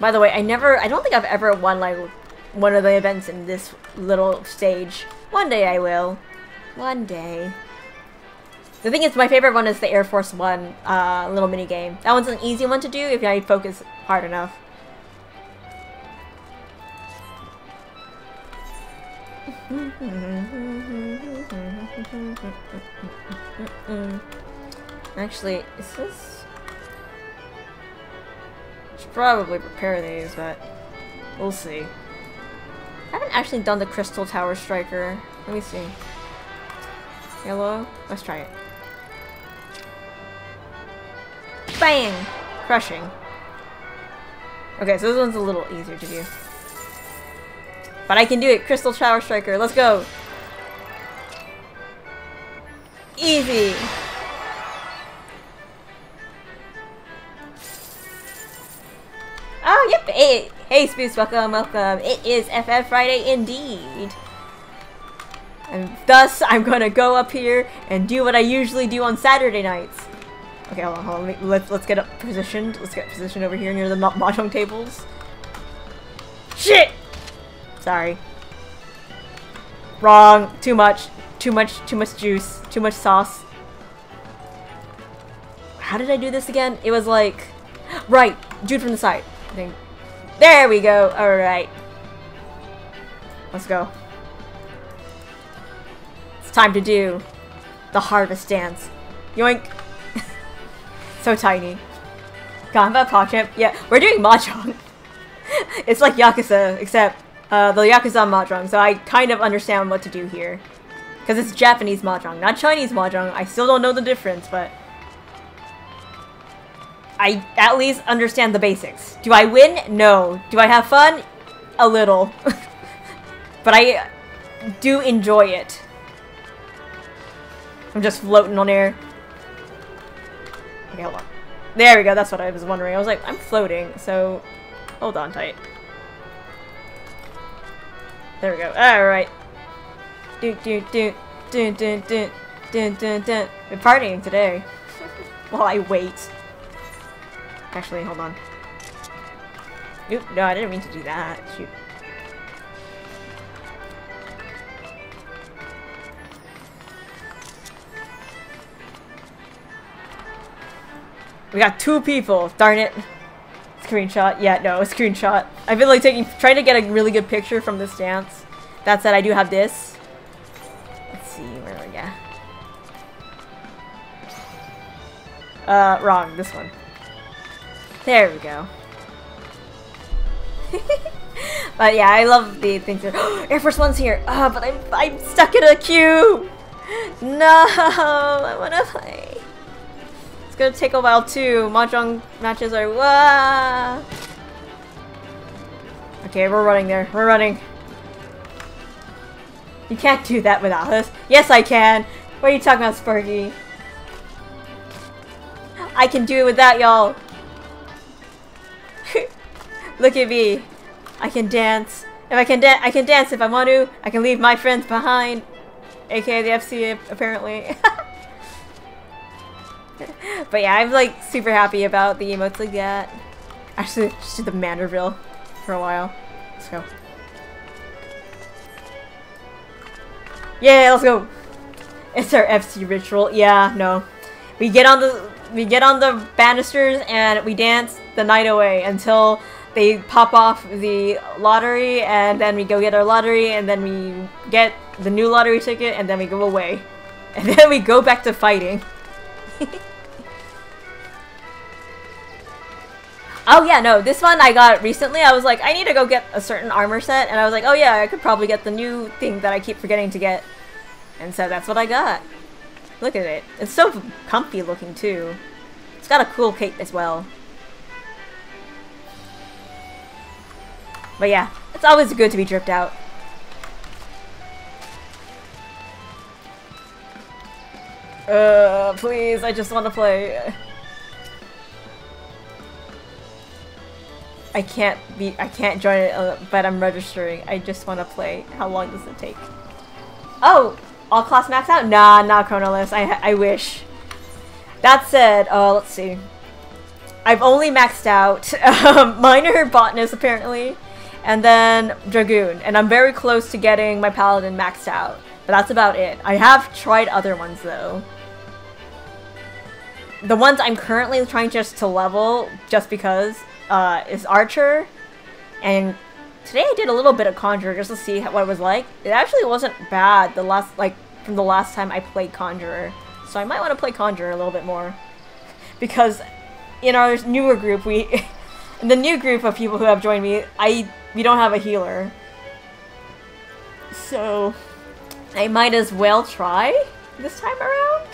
By the way, I never, I don't think I've ever won, like, one of the events in this little stage. One day I will. One day. The thing is, my favorite one is the Air Force One uh, little minigame. That one's an easy one to do if I focus hard enough. Actually, is this... should probably prepare these, but we'll see. I haven't actually done the Crystal Tower Striker. Let me see. Yellow? Let's try it. Bang! Crushing. Okay, so this one's a little easier to do. But I can do it! Crystal Tower Striker, let's go! Easy! Oh, yep! Hey, hey Spooks, welcome, welcome! It is F F Friday indeed! And thus, I'm gonna go up here and do what I usually do on Saturday nights. Okay, hold on, hold on. Let me, let's, let's get up positioned. Let's get positioned over here near the ma mahjong tables. Shit! Sorry. Wrong. Too much. Too much. Too much juice. Too much sauce. How did I do this again? It was like... right! Dude from the side. Thing. There we go. Alright. Let's go. It's time to do the harvest dance. Yoink. So tiny. Gamba, Pogchamp. Yeah, we're doing mahjong. It's like Yakuza, except uh, the Yakuza mahjong, so I kind of understand what to do here. Because it's Japanese mahjong, not Chinese mahjong. I still don't know the difference, but... I at least understand the basics. Do I win? No. Do I have fun? A little. But I do enjoy it. I'm just floating on air. Okay, hold on. There we go, that's what I was wondering. I was like, I'm floating, so hold on tight. There we go. Alright. Do do do do do do do do do. We're partying today. While I wait. Actually, hold on. Oop, no, I didn't mean to do that. Shoot. We got two people, darn it. Screenshot, yeah, no, screenshot. I've been like taking, trying to get a really good picture from this dance. That said, I do have this. Let's see, where are we at? Uh, wrong, this one. There we go. But yeah, I love the things that- Air Force One's here! Uh, but I'm, I'm stuck in a queue! No, I wanna play. It's gonna take a while too. Mahjong matches are- wah! Okay, we're running there. We're running. You can't do that without us. Yes, I can! What are you talking about, Sparky? I can do it with that, y'all! Look at me. I can dance. If I can dance, I can dance if I want to. I can leave my friends behind. A K A the F C A, apparently. But yeah, I'm like super happy about the emotes like that. Actually, just did the Manderville for a while. Let's go. Yeah, let's go. It's our F C ritual. Yeah, no. We get on the we get on the banisters and we dance the night away until they pop off the lottery, and then we go get our lottery, and then we get the new lottery ticket, and then we go away. And then we go back to fighting. Oh yeah, no, this one I got recently. I was like, I need to go get a certain armor set, and I was like, oh yeah, I could probably get the new thing that I keep forgetting to get. And so that's what I got. Look at it. It's so comfy looking too. It's got a cool cape as well. But yeah, it's always good to be dripped out. Uh, please, I just want to play. I can't be- I can't join it, uh, but I'm registering. I just want to play. How long does it take? Oh! All class maxed out? Nah, not Chronoless. I, I wish. That said, uh, let's see. I've only maxed out Minor, Botanist, apparently. And then Dragoon, and I'm very close to getting my Paladin maxed out, but that's about it. I have tried other ones though. The ones I'm currently trying just to level, just because, uh, is Archer, and today I did a little bit of Conjurer just to see what it was like. It actually wasn't bad the last, like, from the last time I played Conjurer, so I might want to play Conjurer a little bit more, because in our newer group, we, in the new group of people who have joined me, I. We don't have a healer, so I might as well try this time around.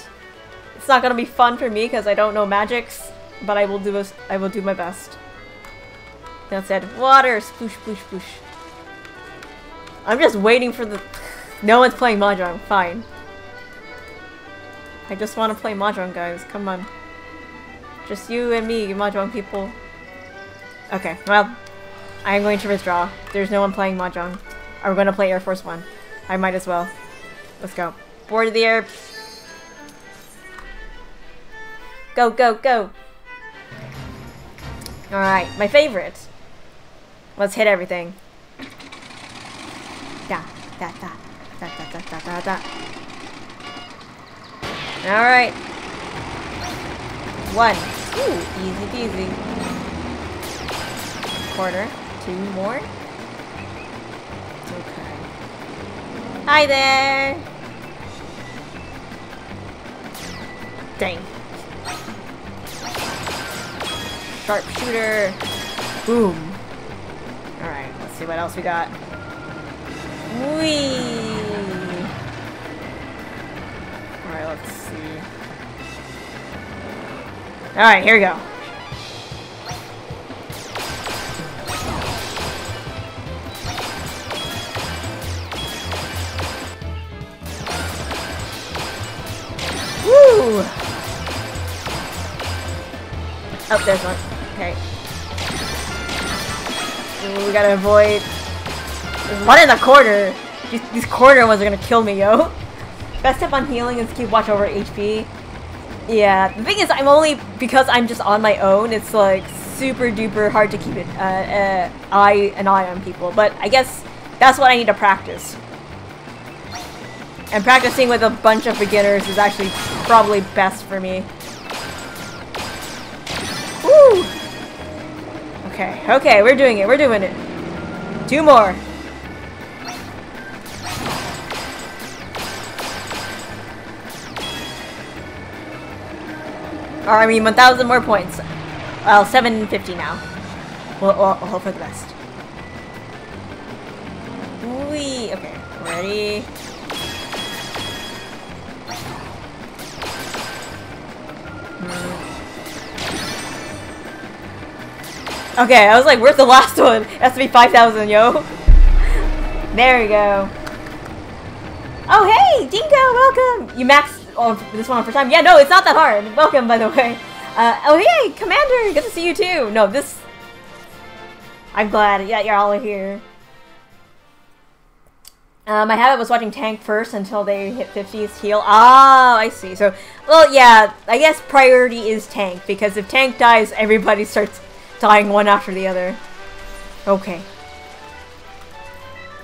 It's not gonna be fun for me because I don't know magics, but I will do this. I will do my best. That said, water, sploosh, sploosh, sploosh. I'm just waiting for the. No one's playing mahjong. Fine. I just want to play mahjong, guys. Come on. Just you and me, you mahjong people. Okay. Well. I'm going to withdraw. There's no one playing mahjong. Or we're going to play Air Force One. I might as well. Let's go. Board the air. Go, go, go. Alright, my favorite. Let's hit everything. Da, da, da, da, da, da, da, da, da. Alright. One. Ooh, easy peasy. Quarter. Two more? Okay. Hi there! Dang. Sharpshooter. Boom. Alright, let's see what else we got. Whee! Alright, let's see. Alright, here we go. Oh, there's one. Okay. Ooh, we gotta avoid. There's one in the corner. These, these corner ones are gonna kill me, yo. Best tip on healing is keep watch over H P. Yeah, the thing is, I'm only because I'm just on my own. It's like super duper hard to keep it uh, uh, eye an eye on people. But I guess that's what I need to practice. And practicing with a bunch of beginners is actually probably best for me. Woo! Okay, okay, we're doing it. We're doing it. Two more. Or, I mean, one thousand more points. Well, seven fifty now. We'll, we'll, we'll hope for the best. Wee. Okay, ready. Hmm. Okay, I was like, where's the last one? It has to be five thousand, yo. There we go. Oh, hey, Dingo, welcome. You maxed. Oh, this one for time. Yeah, no, it's not that hard. Welcome, by the way. Uh, oh, hey, Commander! Good to see you, too! No, this... I'm glad. Yeah, you're all here. Um, my habit was watching Tank first until they hit fifties heal. Ah, I see. So, well, yeah, I guess priority is Tank, because if Tank dies, everybody starts dying one after the other. Okay.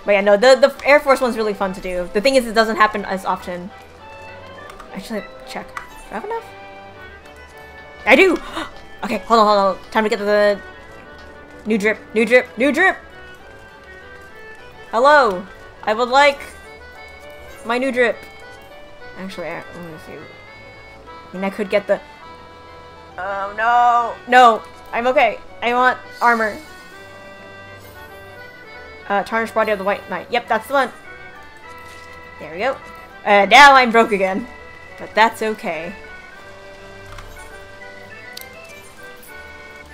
But yeah, no, the, the Air Force one's really fun to do. The thing is, it doesn't happen as often. Actually, check. Do I have enough? I do! Okay, hold on, hold on. Time to get to the... New drip, new drip, new drip! Hello! I would like... my new drip. Actually, I... let me see. I mean, I could get the... Oh, no! No! I'm okay. I want armor. Uh, tarnished body of the White Knight. Yep, that's the one. There we go. Uh, now I'm broke again. But that's okay.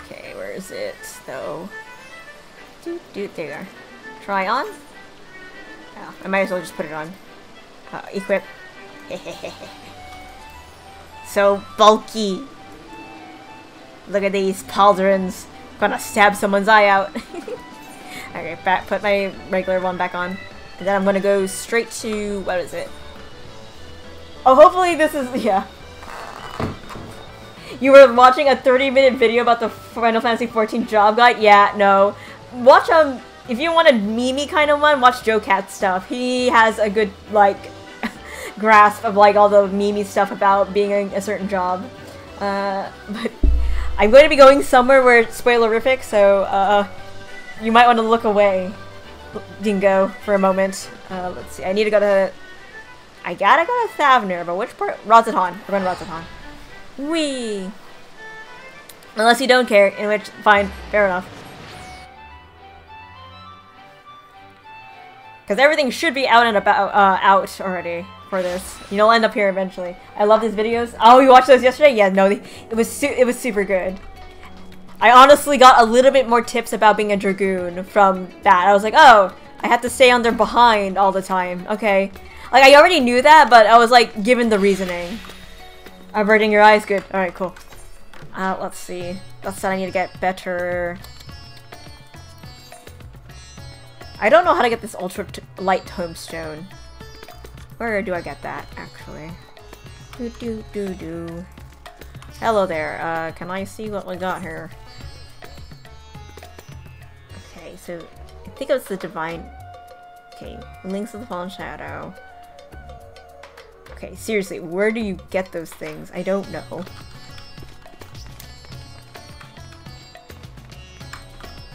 Okay, where is it though? Doot doot, there you are. Try on? Oh, I might as well just put it on. Uh, equip. So bulky. Look at these pauldrons. Gonna stab someone's eye out. Okay, back, put my regular one back on. And then I'm gonna go straight to, what is it? Oh, hopefully this is, yeah. You were watching a thirty minute video about the Final Fantasy fourteen job guide? Yeah, no. Watch, um, if you want a meme-y kind of one, watch Joe Cat's stuff. He has a good, like, grasp of, like, all the meme-y stuff about being a, a certain job. Uh, but I'm going to be going somewhere where it's spoilerific, so, uh, you might want to look away, Dingo, for a moment. Uh, let's see, I need to go to... I gotta go to Thavner, but which part? Razathan. We're going to Razathan. Whee! Unless you don't care, in which, fine, fair enough. Because everything should be out and about, uh, out already for this. You'll end up here eventually. I love these videos. Oh, you watched those yesterday? Yeah, no, they, it was su it was super good. I honestly got a little bit more tips about being a Dragoon from that. I was like, oh, I have to stay on their behind all the time. Okay. Like, I already knew that, but I was, like, given the reasoning. Averting your eyes, good. Alright, cool. Uh, let's see. That's what I need to get better. I don't know how to get this ultra t light tombstone. Where do I get that, actually? Do do do do. Hello there. Uh, can I see what we got here? Okay, so I think it was the divine... Okay, Links of the Fallen Shadow. Okay, seriously, where do you get those things? I don't know.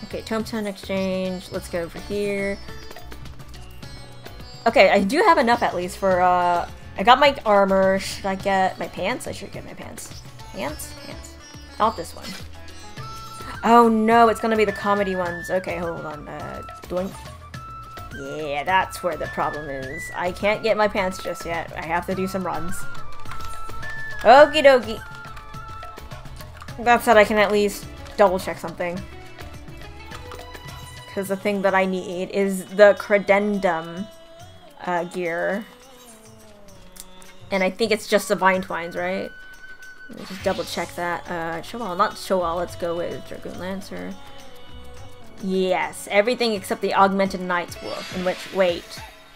Okay, Tombstone Exchange. Let's go over here. Okay, I do have enough at least for, uh... I got my armor. Should I get my pants? I should get my pants. Pants? Pants. Not this one. Oh no, it's gonna be the comedy ones. Okay, hold on. Uh, doink. Yeah, that's where the problem is. I can't get my pants just yet. I have to do some runs. Okie dokie. That said, I can at least double check something. Because the thing that I need is the Credendum uh, gear. And I think it's just the Vine Twines, right? Let me just double check that. Uh, Shoal, not Shoal, let's go with Dragoon Lancer. Yes, everything except the augmented Night's Wolf. In which, wait,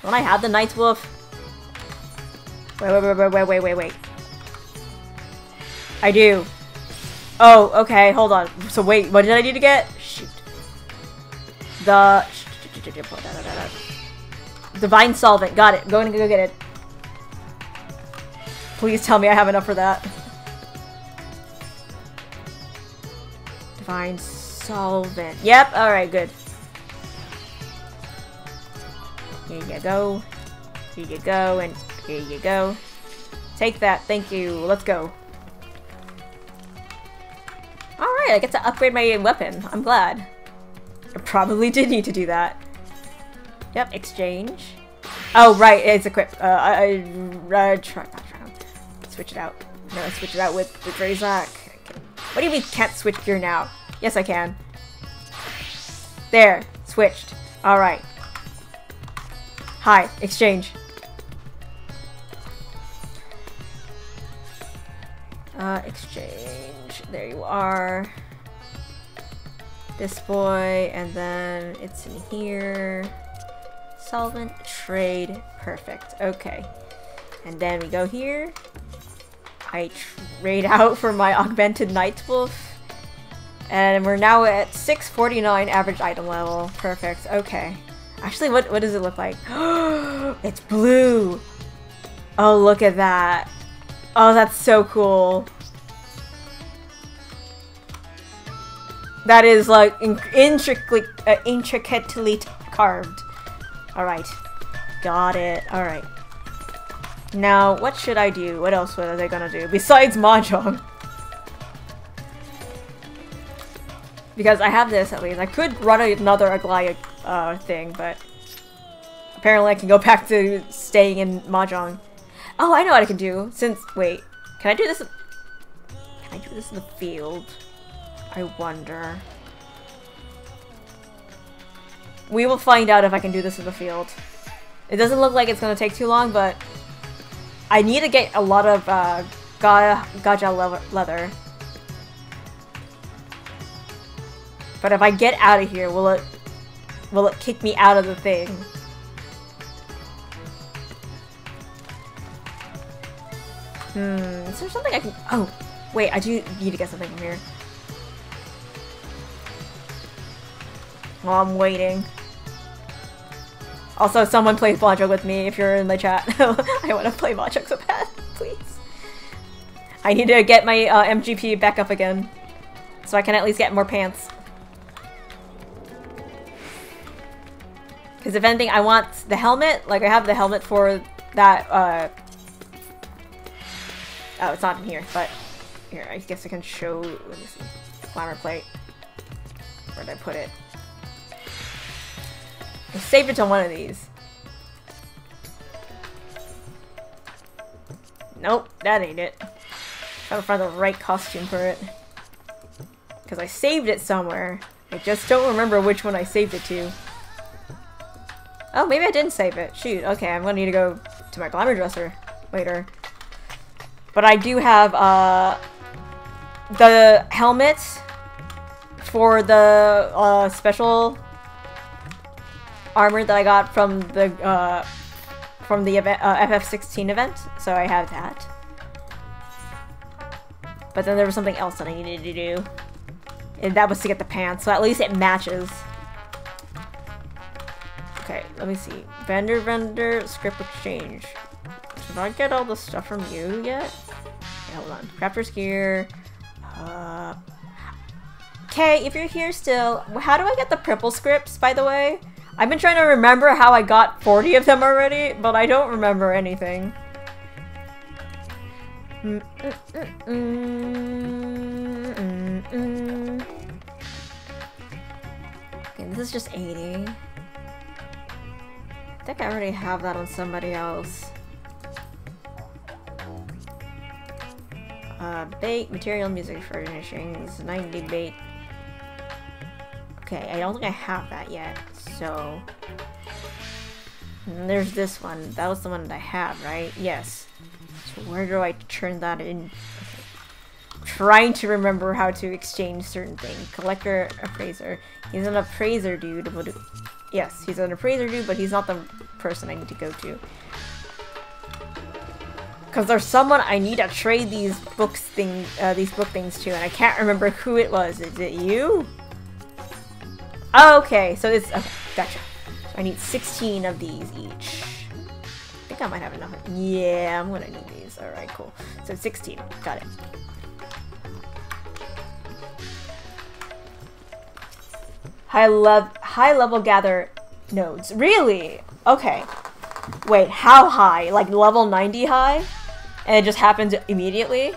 don't I have the Night's Wolf? Wait, wait, wait, wait, wait, wait, wait. I do. Oh, okay, hold on. So wait, what did I need to get? Shoot. The... Divine Solvent, got it. Going to go get it. Please tell me I have enough for that. Divine Solvent. Yep, alright, good. Here you go. Here you go, and here you go. Take that, thank you. Let's go. Alright, I get to upgrade my weapon. I'm glad. I probably did need to do that. Yep, exchange. Oh, right, it's equipped. Uh, I, I, I try not to switch it out. No, I switch it out with the Drazak. What do you mean can't switch gear now? Yes, I can. There, switched. Alright. Hi, exchange. Uh, exchange. There you are. This boy, and then it's in here. Solvent, trade, perfect, okay. And then we go here. I trade out for my augmented Night Wolf. And we're now at six forty-nine average item level. Perfect, okay. Actually, what, what does it look like? It's blue! Oh, look at that. Oh, that's so cool. That is like intricately, uh, intricately carved. Alright. Got it. Alright. Now, what should I do? What else were they gonna do? Besides Mahjong. Because I have this at least. I could run another Aglaia uh, thing, but... Apparently I can go back to staying in Mahjong. Oh, I know what I can do. Since... Wait. Can I do this in... Can I do this in the field? I wonder... We will find out if I can do this in the field. It doesn't look like it's going to take too long, but... I need to get a lot of uh, ga gaja le leather. But if I get out of here, will it... Will it kick me out of the thing? Hmm... Is there something I can... Oh! Wait, I do need to get something from here. Well, I'm waiting. Also, someone plays Mahjong with me if you're in my chat. I want to play Mahjong so bad, please. I need to get my uh, M G P back up again. So I can at least get more pants. Because if anything, I want the helmet. Like, I have the helmet for that, uh... Oh, it's not in here, but... Here, I guess I can show... Let me see. Glamour plate. Where did I put it? I saved it on one of these. Nope, that ain't it. Gotta find the right costume for it. Because I saved it somewhere. I just don't remember which one I saved it to. Oh, maybe I didn't save it. Shoot, okay, I'm gonna need to go to my glamour dresser later. But I do have, uh... the helmet for the, uh, special... armor that I got from the uh, from the event, uh, F F sixteen event, so I have that. But then there was something else that I needed to do, and that was to get the pants. So at least it matches. Okay, let me see. Vendor, vendor, script exchange. Did I get all the stuff from you yet? Okay, hold on. Crafter's gear. Uh. Okay, if you're here still, how do I get the purple scripts? By the way. I've been trying to remember how I got forty of them already, but I don't remember anything. Mm, mm, mm, mm, mm, mm. Okay, this is just eighty. I think I already have that on somebody else. Uh, bait, material, music, furnishings, ninety bait. Okay, I don't think I have that yet, so... And there's this one. That was the one that I have, right? Yes. So where do I turn that in? Okay. trying to remember how to exchange certain things. Collector, appraiser. He's an appraiser dude. We'll do yes, he's an appraiser dude, but he's not the person I need to go to. Because there's someone I need to trade these books thing, uh, these book things to, and I can't remember who it was. Is it you? Oh, okay, so it's okay, gotcha. So I need sixteen of these each. I think I might have enough. Yeah, I'm gonna need these. All right, cool. So sixteen, got it. High level, high level gather nodes. Really? Okay. Wait, how high? Like level ninety high? And it just happens immediately?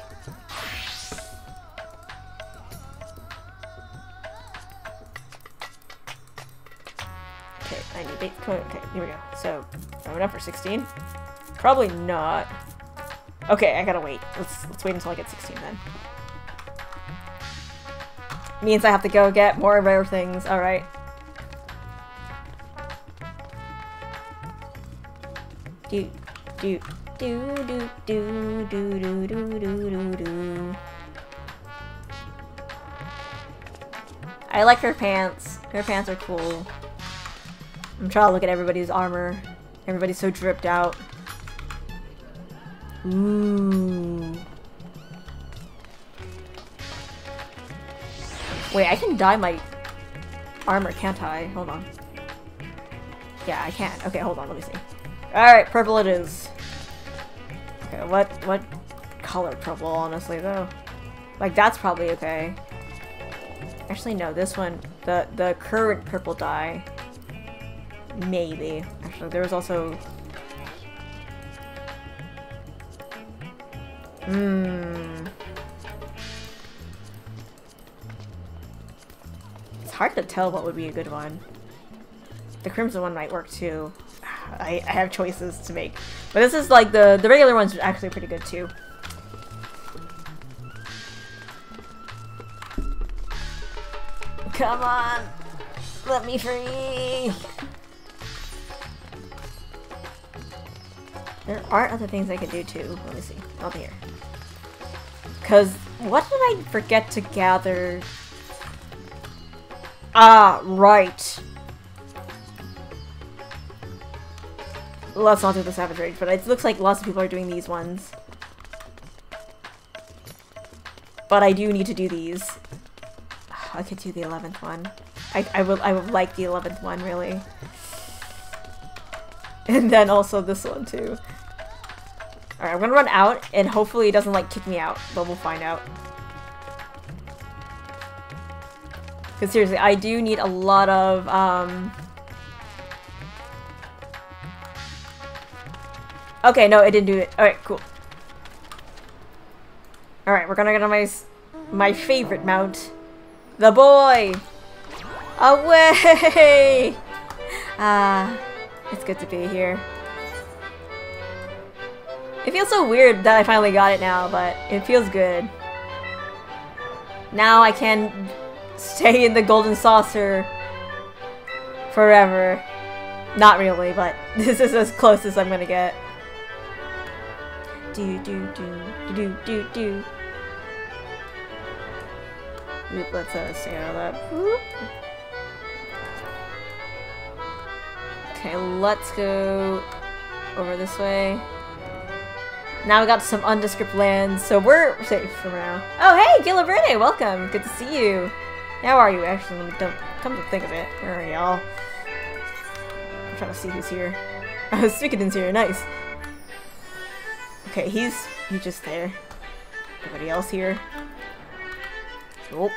Okay, I need Bitcoin. Okay, here we go. So, going up for sixteen? Probably not. Okay, I gotta wait. Let's let's wait until I get sixteen then. Means I have to go get more rare things. All right. Do do do do do do do do do do. I like her pants. Her pants are cool. I'm trying to look at everybody's armor. Everybody's so dripped out. Ooh. Wait, I can dye my armor, can't I? Hold on. Yeah, I can. Okay, hold on, let me see. Alright, purple it is. Okay, what what color purple, honestly, though? Like, that's probably okay. Actually, no, this one, the, the current purple dye, maybe. Actually, there was also... Hmm... It's hard to tell what would be a good one. The crimson one might work too. I, I have choices to make. But this is like the, the regular one's actually pretty good too. Come on! Let me free! There are other things I could do too. Let me see. I'll be here. Cause what did I forget to gather? Ah, right. Let's not do the Savage Rage, but it looks like lots of people are doing these ones. But I do need to do these. I could do the eleventh one. I, I will I would like the eleventh one, really. And then also this one, too. Alright, I'm gonna run out, and hopefully it doesn't, like, kick me out, but we'll find out. Because seriously, I do need a lot of, um... Okay, no, it didn't do it. Alright, cool. Alright, we're gonna get on my, my favorite mount. The boy! Away! Ah, uh, it's good to be here. It feels so weird that I finally got it now, but it feels good. Now I can... stay in the golden saucer forever. Not really, but this is as close as I'm gonna get. Do do do do do do. Oop, let's uh, stay out of that. Oop. Okay, let's go over this way. Now we got some undescript lands, so we're safe for now. Oh hey, Gillibrande, welcome. Good to see you. How are you, actually? Let me don't come to think of it. Where are y'all? I'm trying to see who's here. Oh, Suikoden's here. Nice. Okay, he's he's just there. Anybody else here? Nope.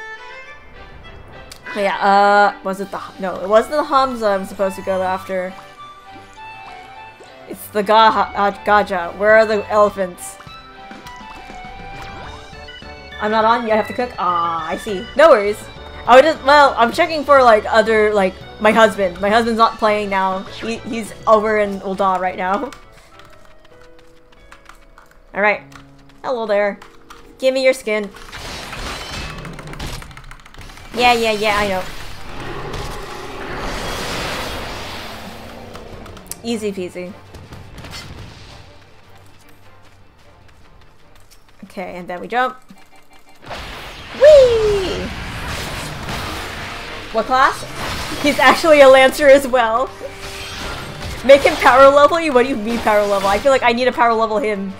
Oh yeah. Uh, was it the no? It wasn't the Hamza I'm supposed to go after. It's the Gaha uh, Gaja. Where are the elephants? I'm not on. You have to cook. Ah, I see. No worries. I would just, well, I'm checking for, like, other, like, my husband. My husband's not playing now. He, he's over in Ulda right now. Alright. Hello there. Give me your skin. Yeah, yeah, yeah, I know. Easy peasy. Okay, and then we jump. What class? He's actually a Lancer as well. Make him power level you? What do you mean power level? I feel like I need to power level him.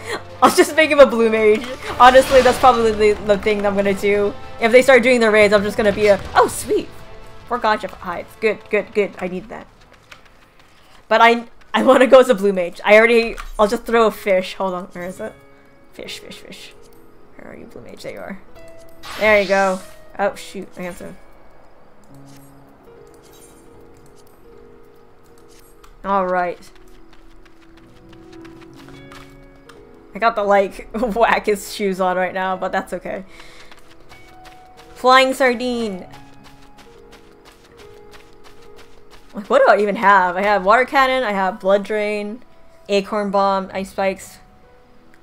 I'll just make him a blue mage. Honestly, that's probably the, the thing that I'm gonna do. If they start doing their raids, I'm just gonna be a- Oh, sweet! Four gotcha hides. Good, good, good. I need that. But I- I wanna go as a blue mage. I already- I'll just throw a fish. Hold on, where is it? Fish, fish, fish. Where are you, blue mage? There you are. There you go. Oh, shoot. I have to- Alright. I got the, like, wackest shoes on right now, but that's okay. Flying sardine! Like, what do I even have? I have water cannon, I have blood drain, acorn bomb, ice spikes,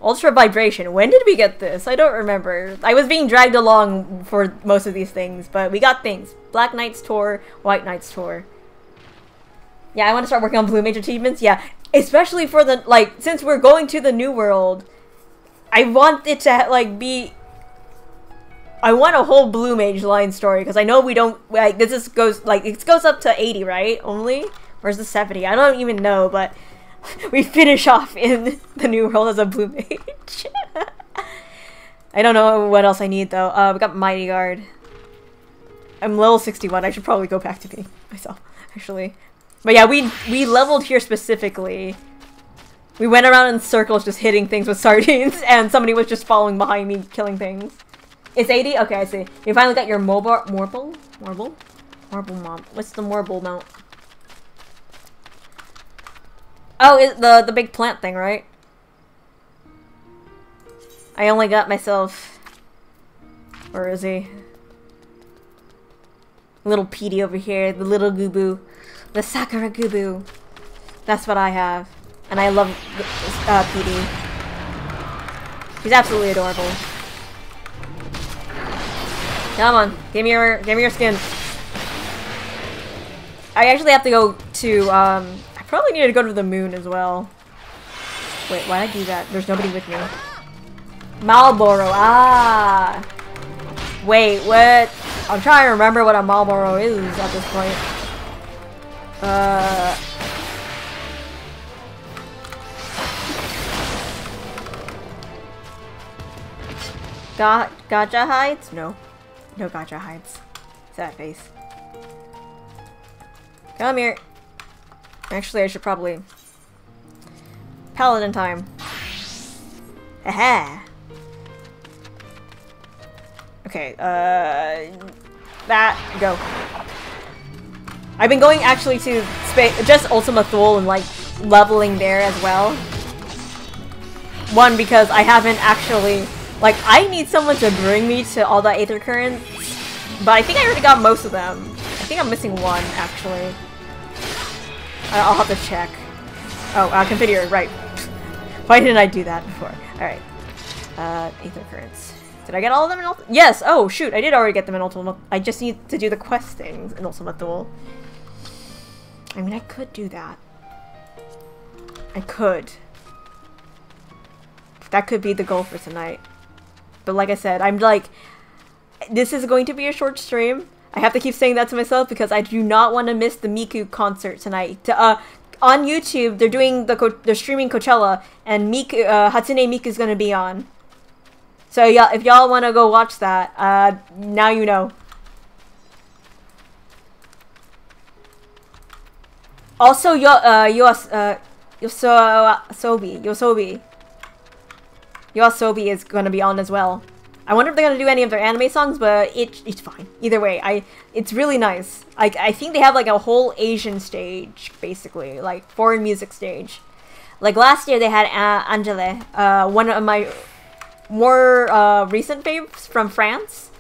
ultra vibration. When did we get this? I don't remember. I was being dragged along for most of these things, but we got things. Black Knight's Tour, White Knight's Tour. Yeah, I want to start working on Blue Mage achievements. Yeah, especially for the, like, since we're going to the New World, I want it to, like, be... I want a whole Blue Mage line story, because I know we don't, like, this is goes, like, it goes up to eighty, right? Only? Or is it seventy? I don't even know, but we finish off in the New World as a Blue Mage. I don't know what else I need, though. Uh, we got Mighty Guard. I'm level sixty-one. I should probably go back to being myself, actually. But yeah, we we leveled here specifically. We went around in circles just hitting things with sardines, and somebody was just following behind me, killing things. It's eighty? Okay, I see. You finally got your Morble? Morble? Morble? Morble mom. What's the Morble mount? Oh, it's the, the big plant thing, right? I only got myself... Where is he? Little Petey over here, the little Gooboo. The Sakura Gubu. That's what I have. And I love uh, P D. He's absolutely adorable. Come on, give me your, give me your skin. I actually have to go to, um, I probably need to go to the moon as well. Wait, why'd I do that? There's nobody with me. Marlboro, ah! Wait, what? I'm trying to remember what a Marlboro is at this point. Uh, Ga gacha hides? No. No gacha hides. Sad face. Come here. Actually, I should probably... Paladin time. Aha! Okay, uh... that, go. I've been going actually to space, just Ultima Thule and like leveling there as well. One, because I haven't actually, like, I need someone to bring me to all the Aether Currents, but I think I already got most of them. I think I'm missing one actually. I'll have to check. Oh, uh, Configure, right. Why didn't I do that before? Alright. Uh, Aether Currents. Did I get all of them in Ultima? Yes! Oh shoot, I did already get them in Ultima. I just need to do the quest things in Ultima Thule. I mean, I could do that. I could. That could be the goal for tonight. But like I said, I'm like... This is going to be a short stream. I have to keep saying that to myself because I do not want to miss the Miku concert tonight. To, uh, on YouTube, they're doing the co they're streaming Coachella, and Miku, uh, Hatsune Miku is going to be on. So yeah, if y'all want to go watch that, uh, now you know. Also, yo, uh, Yos, uh, Yosobi, Yosobi, Yosobi is gonna be on as well. I wonder if they're gonna do any of their anime songs, but it, it's fine. Either way, I, it's really nice. Like, I think they have like a whole Asian stage, basically, like foreign music stage. Like last year they had uh, Angèle, uh, one of my more uh, recent faves from France.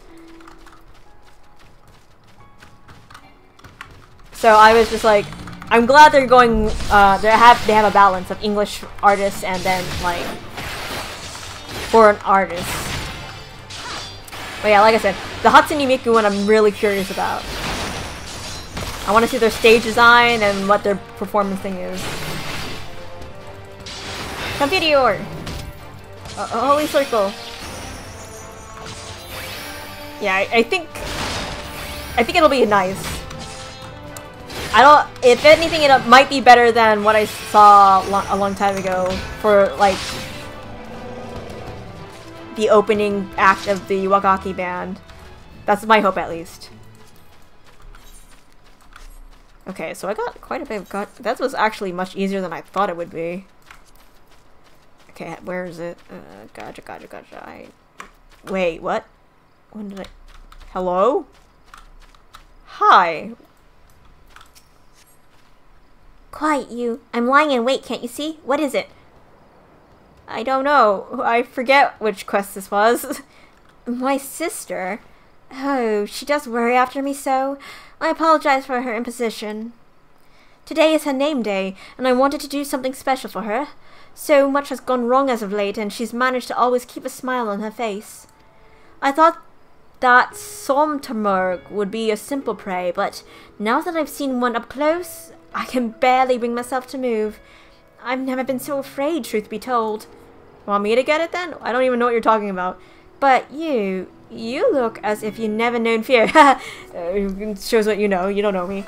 So I was just like, I'm glad they're going. Uh, they have they have a balance of English artists and then like foreign artists. But yeah, like I said, the Hatsune Miku one I'm really curious about. I want to see their stage design and what their performance thing is. Computer. Uh, holy circle. Yeah, I, I think I think it'll be nice. I don't. If anything, it might be better than what I saw lo a long time ago for like the opening act of the Wagakki Band. That's my hope, at least. Okay, so I got quite a bit of gut. That was actually much easier than I thought it would be. Okay, where is it? Uh, gotcha, gotcha, gotcha. I... Wait, what? When did I... Hello? Hi. Quiet, you. I'm lying in wait, can't you see? What is it? I don't know. I forget which quest this was. My sister... Oh, she does worry after me so. I apologize for her imposition. Today is her name day, and I wanted to do something special for her. So much has gone wrong as of late, and she's managed to always keep a smile on her face. I thought that Somtermurg would be a simple prey, but now that I've seen one up close, I can barely bring myself to move. I've never been so afraid, truth be told. Want me to get it then? I don't even know what you're talking about. But you... You look as if you never known fear. Shows what you know. You don't know me.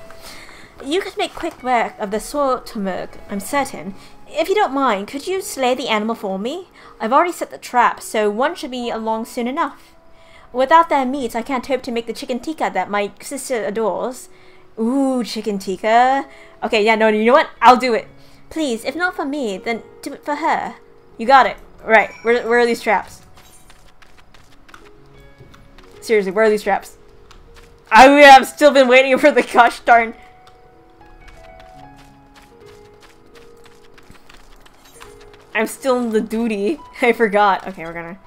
You could make quick work of the Sortermurg, I'm certain. If you don't mind, could you slay the animal for me? I've already set the trap, so one should be along soon enough. Without their meat, I can't hope to make the chicken tikka that my sister adores. Ooh, chicken tikka. Okay, yeah, no, you know what? I'll do it. Please, if not for me, then do it for her. You got it. Right, where, where are these traps? Seriously, where are these traps? I mean, I've still been waiting for the gosh darn... I'm still in the duty. I forgot. Okay, we're gonna...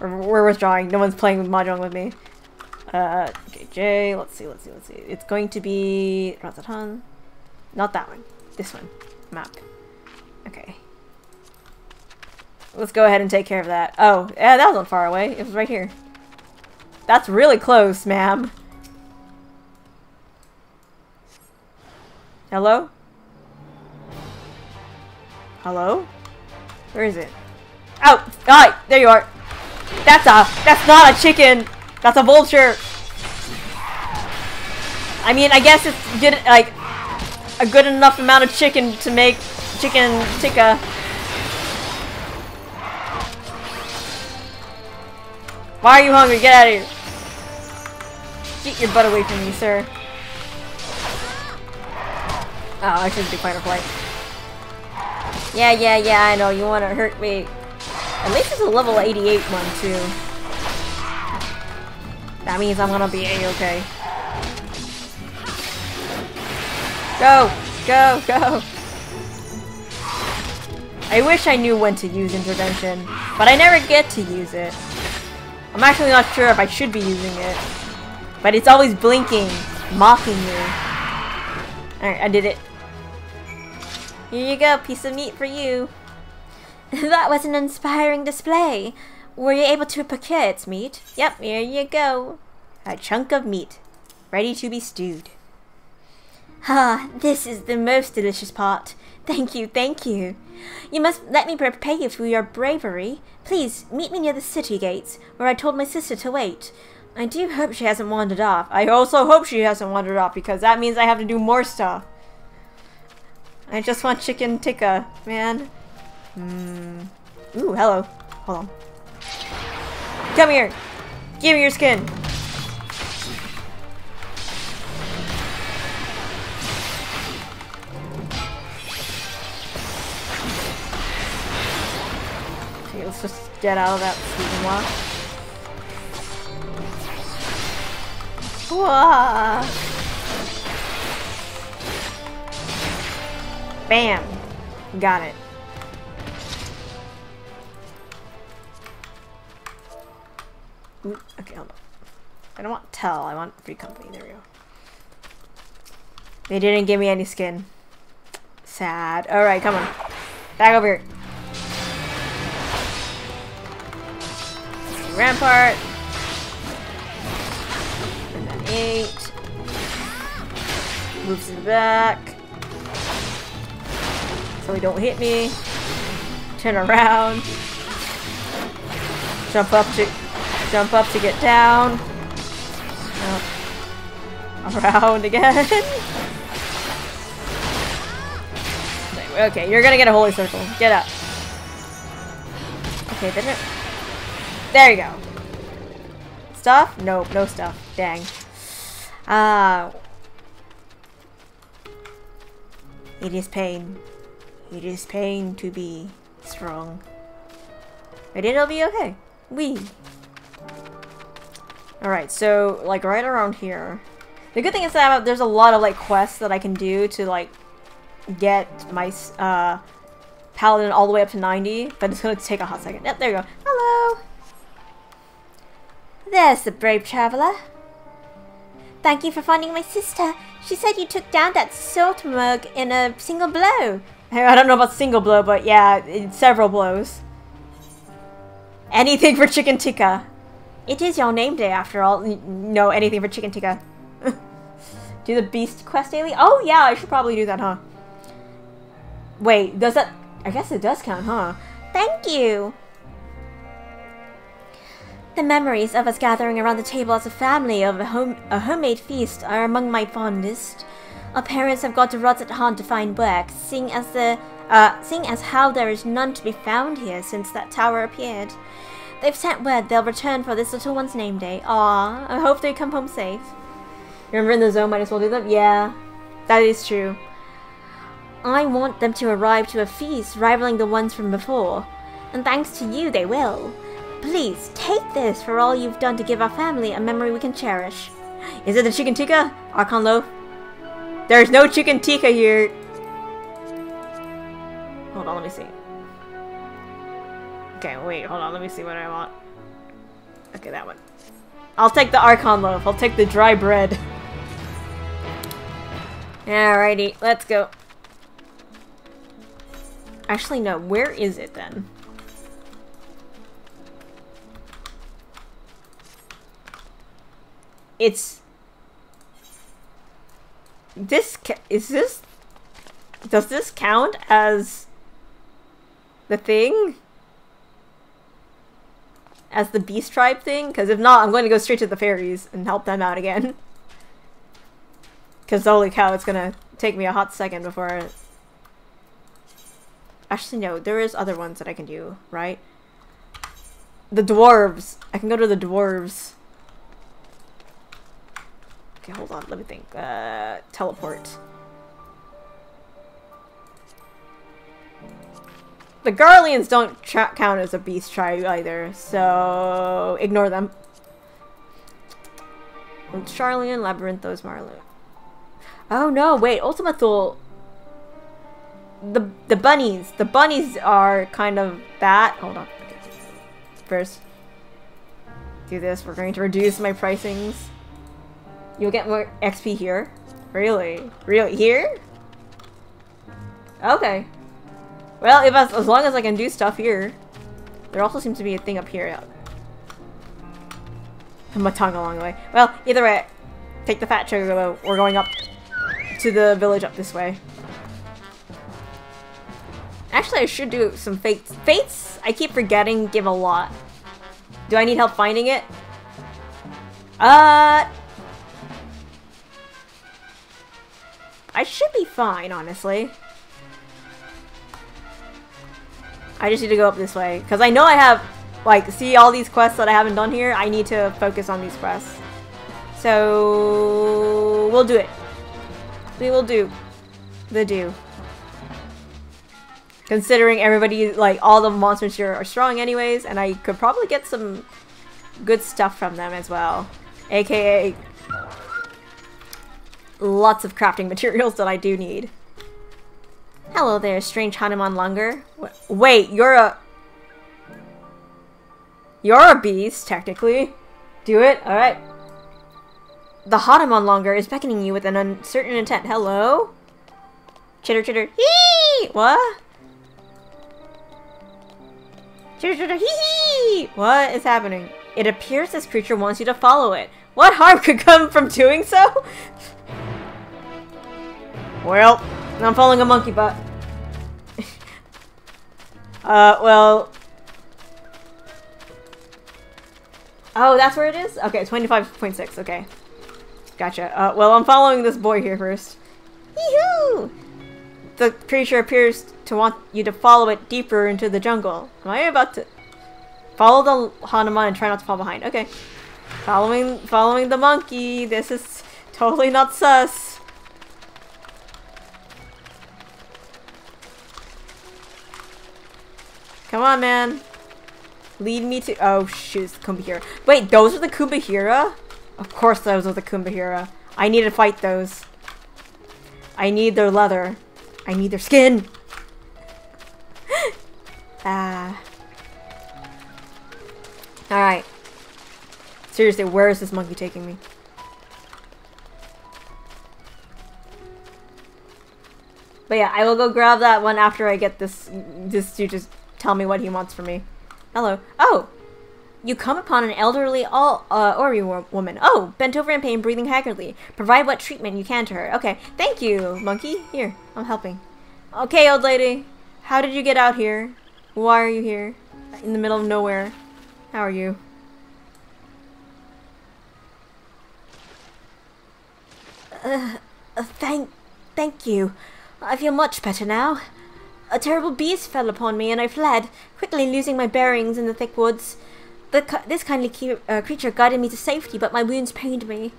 We're, we're withdrawing. No one's playing with Mahjong with me. Uh, okay, J. Let's see, let's see, let's see. It's going to be... Razatan. Not that one. This one. Map. Okay. Let's go ahead and take care of that. Oh, yeah, that wasn't far away. It was right here. That's really close, ma'am. Hello? Hello? Where is it? Oh! Alright! There you are! That's a- That's not a chicken! That's a vulture! I mean, I guess it's good- like... a good enough amount of chicken to make chicken tikka. Why are you hungry? Get out of here! Get your butt away from me, sir. Oh, I shouldn't do fight or flight. Yeah, yeah, yeah, I know. You want to hurt me. At least it's a level eighty-eight one, too. That means I'm going to be A-okay. Go! Go! Go! I wish I knew when to use intervention, but I never get to use it. I'm actually not sure if I should be using it. But it's always blinking, mocking me. Alright, I did it. Here you go, piece of meat for you. That was an inspiring display. Were you able to procure its meat? Yep, here you go. A chunk of meat, ready to be stewed. Ah, this is the most delicious part. Thank you, thank you. You must let me repay you for your bravery. Please, meet me near the city gates, where I told my sister to wait. I do hope she hasn't wandered off. I also hope she hasn't wandered off, because that means I have to do more stuff. I just want chicken tikka, man. Hmm. Ooh, hello. Hold on. Come here. Give me your skin. Let's just get out of that sleeping walk. Whoa. Bam! Got it. Ooh, okay, hold on. I don't want tell, I want free company. There we go. They didn't give me any skin. Sad. Alright, come on. Back over here. Rampart. And then eight. Moves to the back. So he don't hit me. Turn around. Jump up to jump up to get down. Up. Around again. Okay, you're gonna get a holy circle. Get up. Okay, then it... There you go. Stuff? Nope, no stuff. Dang. Uh... It is pain. It is pain to be strong. But it'll be okay. Wee. Alright, so, like, right around here. The good thing is that there's a lot of, like, quests that I can do to, like, get my, uh, paladin all the way up to ninety. But it's gonna take a hot second. Yep, there you go. Hello! There's the brave traveler. Thank you for finding my sister. She said you took down that salt mug in a single blow. I don't know about single blow, but yeah, in several blows. Anything for chicken tikka. It is your name day after all. No, anything for chicken tikka. Do the beast quest daily? Oh yeah, I should probably do that, huh? Wait, does that... I guess it does count, huh? Thank you! The memories of us gathering around the table as a family of a, home, a homemade feast are among my fondest. Our parents have got to rods at hand to find work, seeing as, the, uh, seeing as how there is none to be found here since that tower appeared. They've sent word they'll return for this little one's name day. Aww, I hope they come home safe. Remember in the zone, might as well do them? Yeah, that is true. I want them to arrive to a feast rivaling the ones from before, and thanks to you they will. Please, take this for all you've done to give our family a memory we can cherish. Is it the chicken tikka? Arkan loaf? There's no chicken tikka here! Hold on, let me see. Okay, wait, hold on, let me see what I want. Okay, that one. I'll take the Arkan loaf, I'll take the dry bread. Alrighty, let's go. Actually, no, where is it then? It's... This... Ca is this... Does this count as... the thing? As the beast tribe thing? Because if not, I'm going to go straight to the fairies and help them out again. Because holy cow, it's gonna take me a hot second before... I... Actually, no, there is other ones that I can do, right? The dwarves! I can go to the dwarves. Okay, hold on, let me think. Uh, teleport. The Garleans don't count as a beast tribe either, so ignore them. And Charlian, Labyrinthos, Marlu. Oh no, wait, Ultimathul. The the bunnies, the bunnies are kind of that. Hold on. Okay. First, do this. We're going to reduce my pricings. You'll get more X P here. Really? Really? Here? Okay. Well, if as, as long as I can do stuff here. There also seems to be a thing up here. I'm a tongue along the way. Well, either way, take the fat sugar though. We're going up to the village up this way. Actually, I should do some fates. Fates, I keep forgetting, give a lot. Do I need help finding it? Uh... I should be fine, honestly. I just need to go up this way. Because I know I have, like, see all these quests that I haven't done here? I need to focus on these quests. So... we'll do it. We will do. The do. Considering everybody, like, all the monsters here are strong anyways, and I could probably get some good stuff from them as well. A K A lots of crafting materials that I do need. Hello there, strange Hanuman Lunger. Wait, you're a... You're a beast, technically. Do it? Alright. The Hanuman Lunger is beckoning you with an uncertain intent. Hello? Chitter chitter. Hee! What? Chitter chitter. Hee hee! What is happening? It appears this creature wants you to follow it. What harm could come from doing so? Well, I'm following a monkey butt. uh, well... Oh, that's where it is? Okay, twenty-five point six, okay. Gotcha. Uh, well, I'm following this boy here first. Yee-hoo! The creature appears to want you to follow it deeper into the jungle. Am I about to follow the Hanuma and try not to fall behind? Okay. Following following the monkey. This is totally not sus. Come on, man. Lead me to— oh shoot, Kumbahira. Wait, those are the Kumbahira? Of course those are the Kumbahira. I need to fight those. I need their leather. I need their skin. Ah. uh. Alright. Seriously, where is this monkey taking me? But yeah, I will go grab that one after I get this this to just tell me what he wants from me. Hello. Oh! You come upon an elderly all, uh, Ori wo woman. Oh! Bent over in pain, breathing haggardly. Provide what treatment you can to her. Okay. Thank you, monkey. Here. I'm helping. Okay, old lady. How did you get out here? Why are you here? In the middle of nowhere. How are you? Uh, uh, thank, thank you. I feel much better now. A terrible beast fell upon me and I fled, quickly losing my bearings in the thick woods. The, this kindly uh, creature guided me to safety, but my wounds pained me.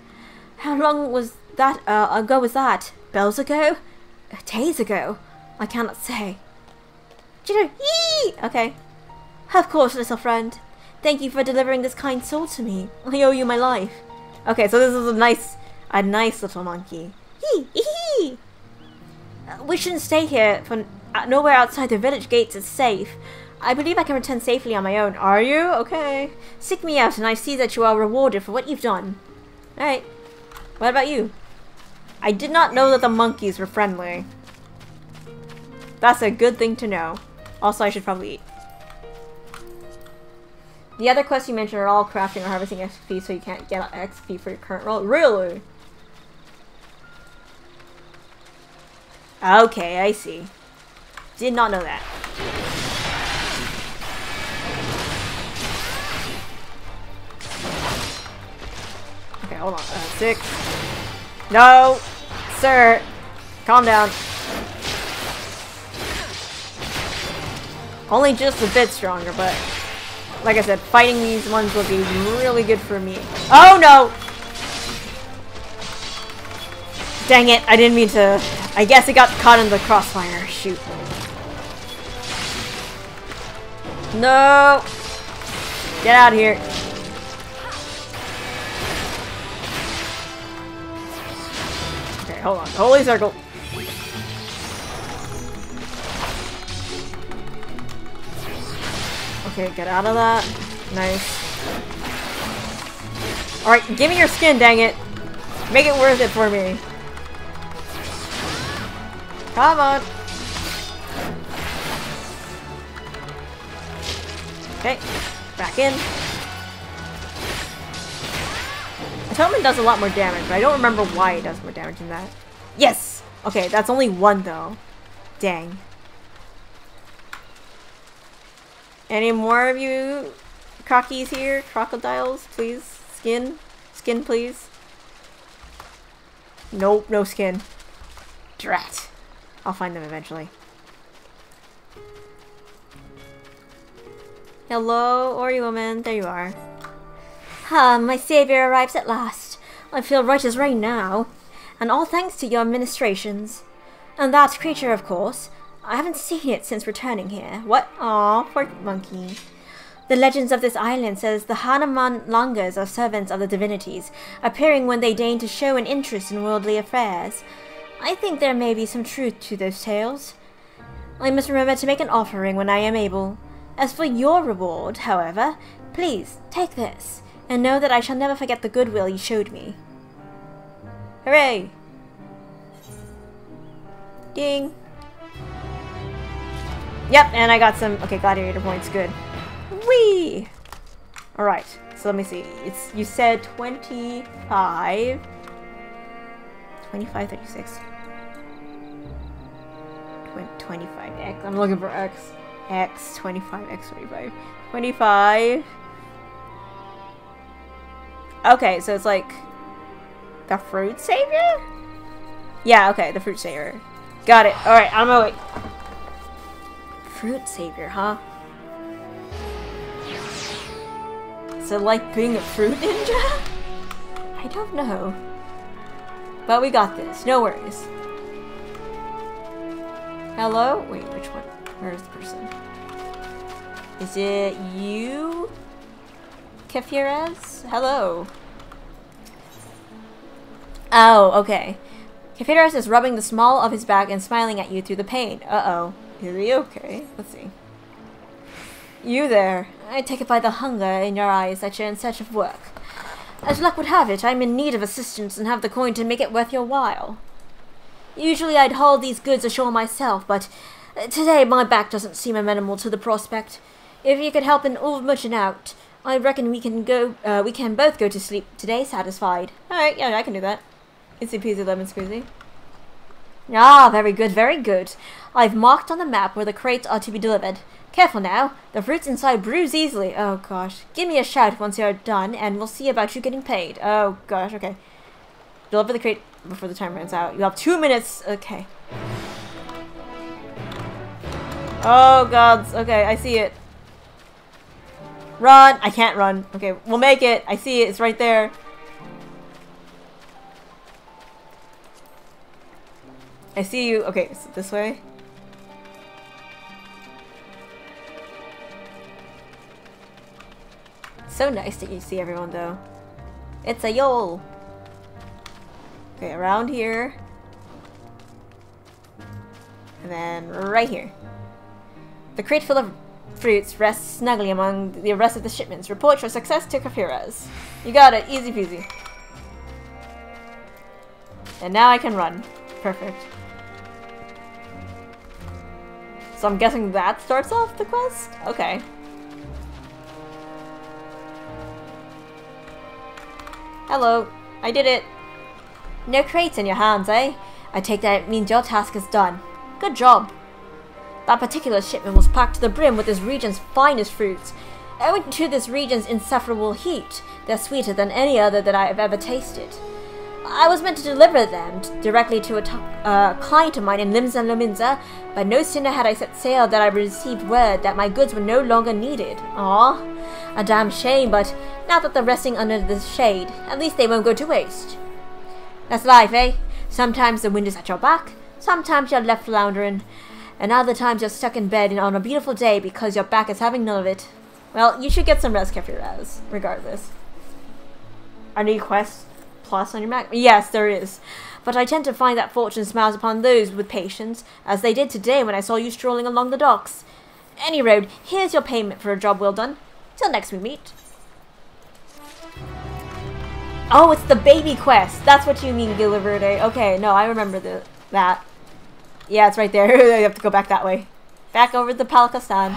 How long was that uh, ago was that? Bells ago? Days ago? I cannot say. Do you know? Yee! Okay. Of course, little friend. Thank you for delivering this kind soul to me. I owe you my life. Okay, so this is a nice, a nice little monkey. Yee! Yee! Uh, we shouldn't stay here for... Nowhere outside the village gates is safe. I believe I can return safely on my own. Are you? Okay. Seek me out and I see that you are rewarded for what you've done. Alright. What about you? I did not know that the monkeys were friendly. That's a good thing to know. Also, I should probably eat. The other quests you mentioned are all crafting or harvesting X P, so you can't get X P for your current role. Really? Okay, I see. Did not know that. Okay, hold on. Uh, six. No! Sir! Calm down. Only just a bit stronger, but... Like I said, fighting these ones will be really good for me. Oh no! Dang it, I didn't mean to... I guess it got caught in the crossfire. Shoot. No! Get out of here. Okay, hold on. Holy circle. Okay, get out of that. Nice. Alright, give me your skin, dang it. Make it worth it for me. Come on. Okay, back in. Atonement does a lot more damage, but I don't remember why it does more damage than that. Yes! Okay, that's only one though. Dang. Any more of you crockies here? Crocodiles, please? Skin? Skin, please? Nope, no skin. Drat. I'll find them eventually. Hello, Ori woman. There you are. Ah, my savior arrives at last. I feel right as rain now. And all thanks to your ministrations. And that creature, of course. I haven't seen it since returning here. What? Aw, poor monkey. The legends of this island says the Hanuman Langas are servants of the divinities, appearing when they deign to show an interest in worldly affairs. I think there may be some truth to those tales. I must remember to make an offering when I am able. As for your reward, however, please take this, and know that I shall never forget the goodwill you showed me. Hooray! Ding! Yep, and I got some, okay, gladiator points, good. Whee! Alright, so let me see. It's, you said twenty-five. twenty-five, thirty-six. twenty-five, X, I'm looking for X. X twenty-five, X twenty-five, twenty-five. Okay, so it's like the fruit savior. Yeah, okay, the fruit savior. Got it. Alright, on my way. Fruit savior, huh? Is it like being a fruit ninja? I don't know. But we got this. No worries. Hello? Wait, which one? Where is the person? Is it you? Kefirez? Hello. Oh, okay. Kefirez is rubbing the small of his back and smiling at you through the pain. Uh-oh. Are you okay? Let's see. You there. I take it by the hunger in your eyes that you're in search of work. As luck would have it, I'm in need of assistance and have the coin to make it worth your while. Usually I'd haul these goods ashore myself, but today my back doesn't seem amenable to the prospect. If you could help an old merchant out, I reckon we can go. Uh, we can both go to sleep today satisfied. Alright, yeah, I can do that. It's a piece of lemon squeezy. Ah, very good, very good. I've marked on the map where the crates are to be delivered. Careful now. The fruits inside bruise easily. Oh, gosh. Give me a shout once you're done, and we'll see about you getting paid. Oh, gosh, okay. Deliver the crate before the time runs out. You have two minutes. Okay. Oh, gods. Okay, I see it. Run. I can't run. Okay, we'll make it. I see it. It's right there. I see you. Okay, is it this way? So nice that you see everyone, though. It's a yol. Okay, around here. And then right here. The crate full of fruits rests snugly among the rest of the shipments. Report your success to Kafiras. You got it. Easy peasy. And now I can run. Perfect. So I'm guessing that starts off the quest? Okay. Hello. I did it. No crates in your hands, eh? I take that it means your task is done. Good job. That particular shipment was packed to the brim with this region's finest fruits. Owing to this region's insufferable heat, they're sweeter than any other that I have ever tasted. I was meant to deliver them directly to a t uh, client of mine in Limsa Lominza, but no sooner had I set sail than I received word that my goods were no longer needed. Aw, a damn shame, but now that they're resting under the shade, at least they won't go to waste. That's life, eh? Sometimes the wind is at your back, sometimes you're left floundering, and other times you're stuck in bed on a beautiful day because your back is having none of it. Well, you should get some rest, Kefiraz, regardless. Are there any quests? Plus on your map? Yes, there is. But I tend to find that fortune smiles upon those with patience, as they did today when I saw you strolling along the docks. Any road, here's your payment for a job well done. Till next we meet. Oh, it's the baby quest. That's what you mean, Giliverde. Okay, no, I remember the, that. Yeah, it's right there. I have to go back that way. Back over to the Palakastan.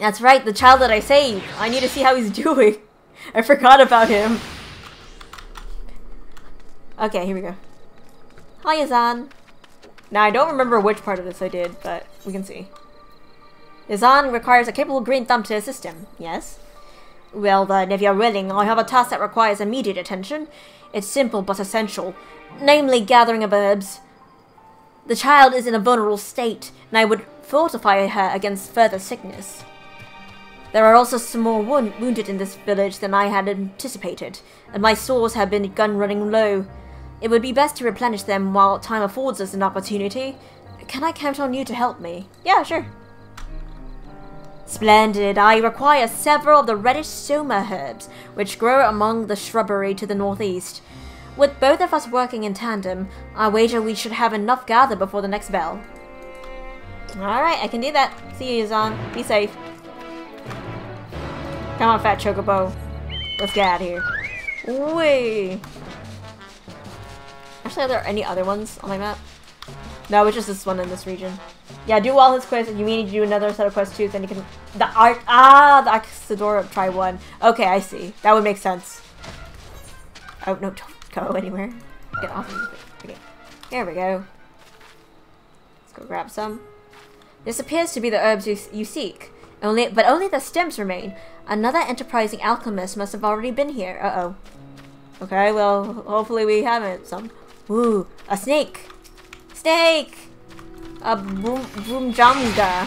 That's right, the child that I saved. I need to see how he's doing. I forgot about him. Okay, here we go. Hi, Yazan. Now, I don't remember which part of this I did, but we can see. Yazan requires a capable green thumb to assist him. Yes? Well then, if you're willing, I have a task that requires immediate attention. It's simple but essential. Namely, gathering of herbs. The child is in a vulnerable state, and I would fortify her against further sickness. There are also some more wound wounded in this village than I had anticipated, and my stores have been gun running low. It would be best to replenish them while time affords us an opportunity. Can I count on you to help me? Yeah, sure. Splendid. I require several of the reddish soma herbs, which grow among the shrubbery to the northeast. With both of us working in tandem, I wager we should have enough gathered before the next bell. Alright, I can do that. See you, Yazan. Be safe. Come on, fat chocobo. Let's get out of here. Wait. Actually, are there any other ones on my map? No, it's just this one in this region. Yeah, do all his quests. You mean you do another set of quests too, then you can... The Arc... Ah, the Arxidora try one. Okay, I see. That would make sense. Oh, no, don't go anywhere. Get off. Okay. There we go. Let's go grab some. This appears to be the herbs you, you seek. Only, but only the stems remain. Another enterprising alchemist must have already been here. Uh-oh. Okay, well, hopefully we haven't. Some. Ooh, a snake! Snake! A boom, boom jamga.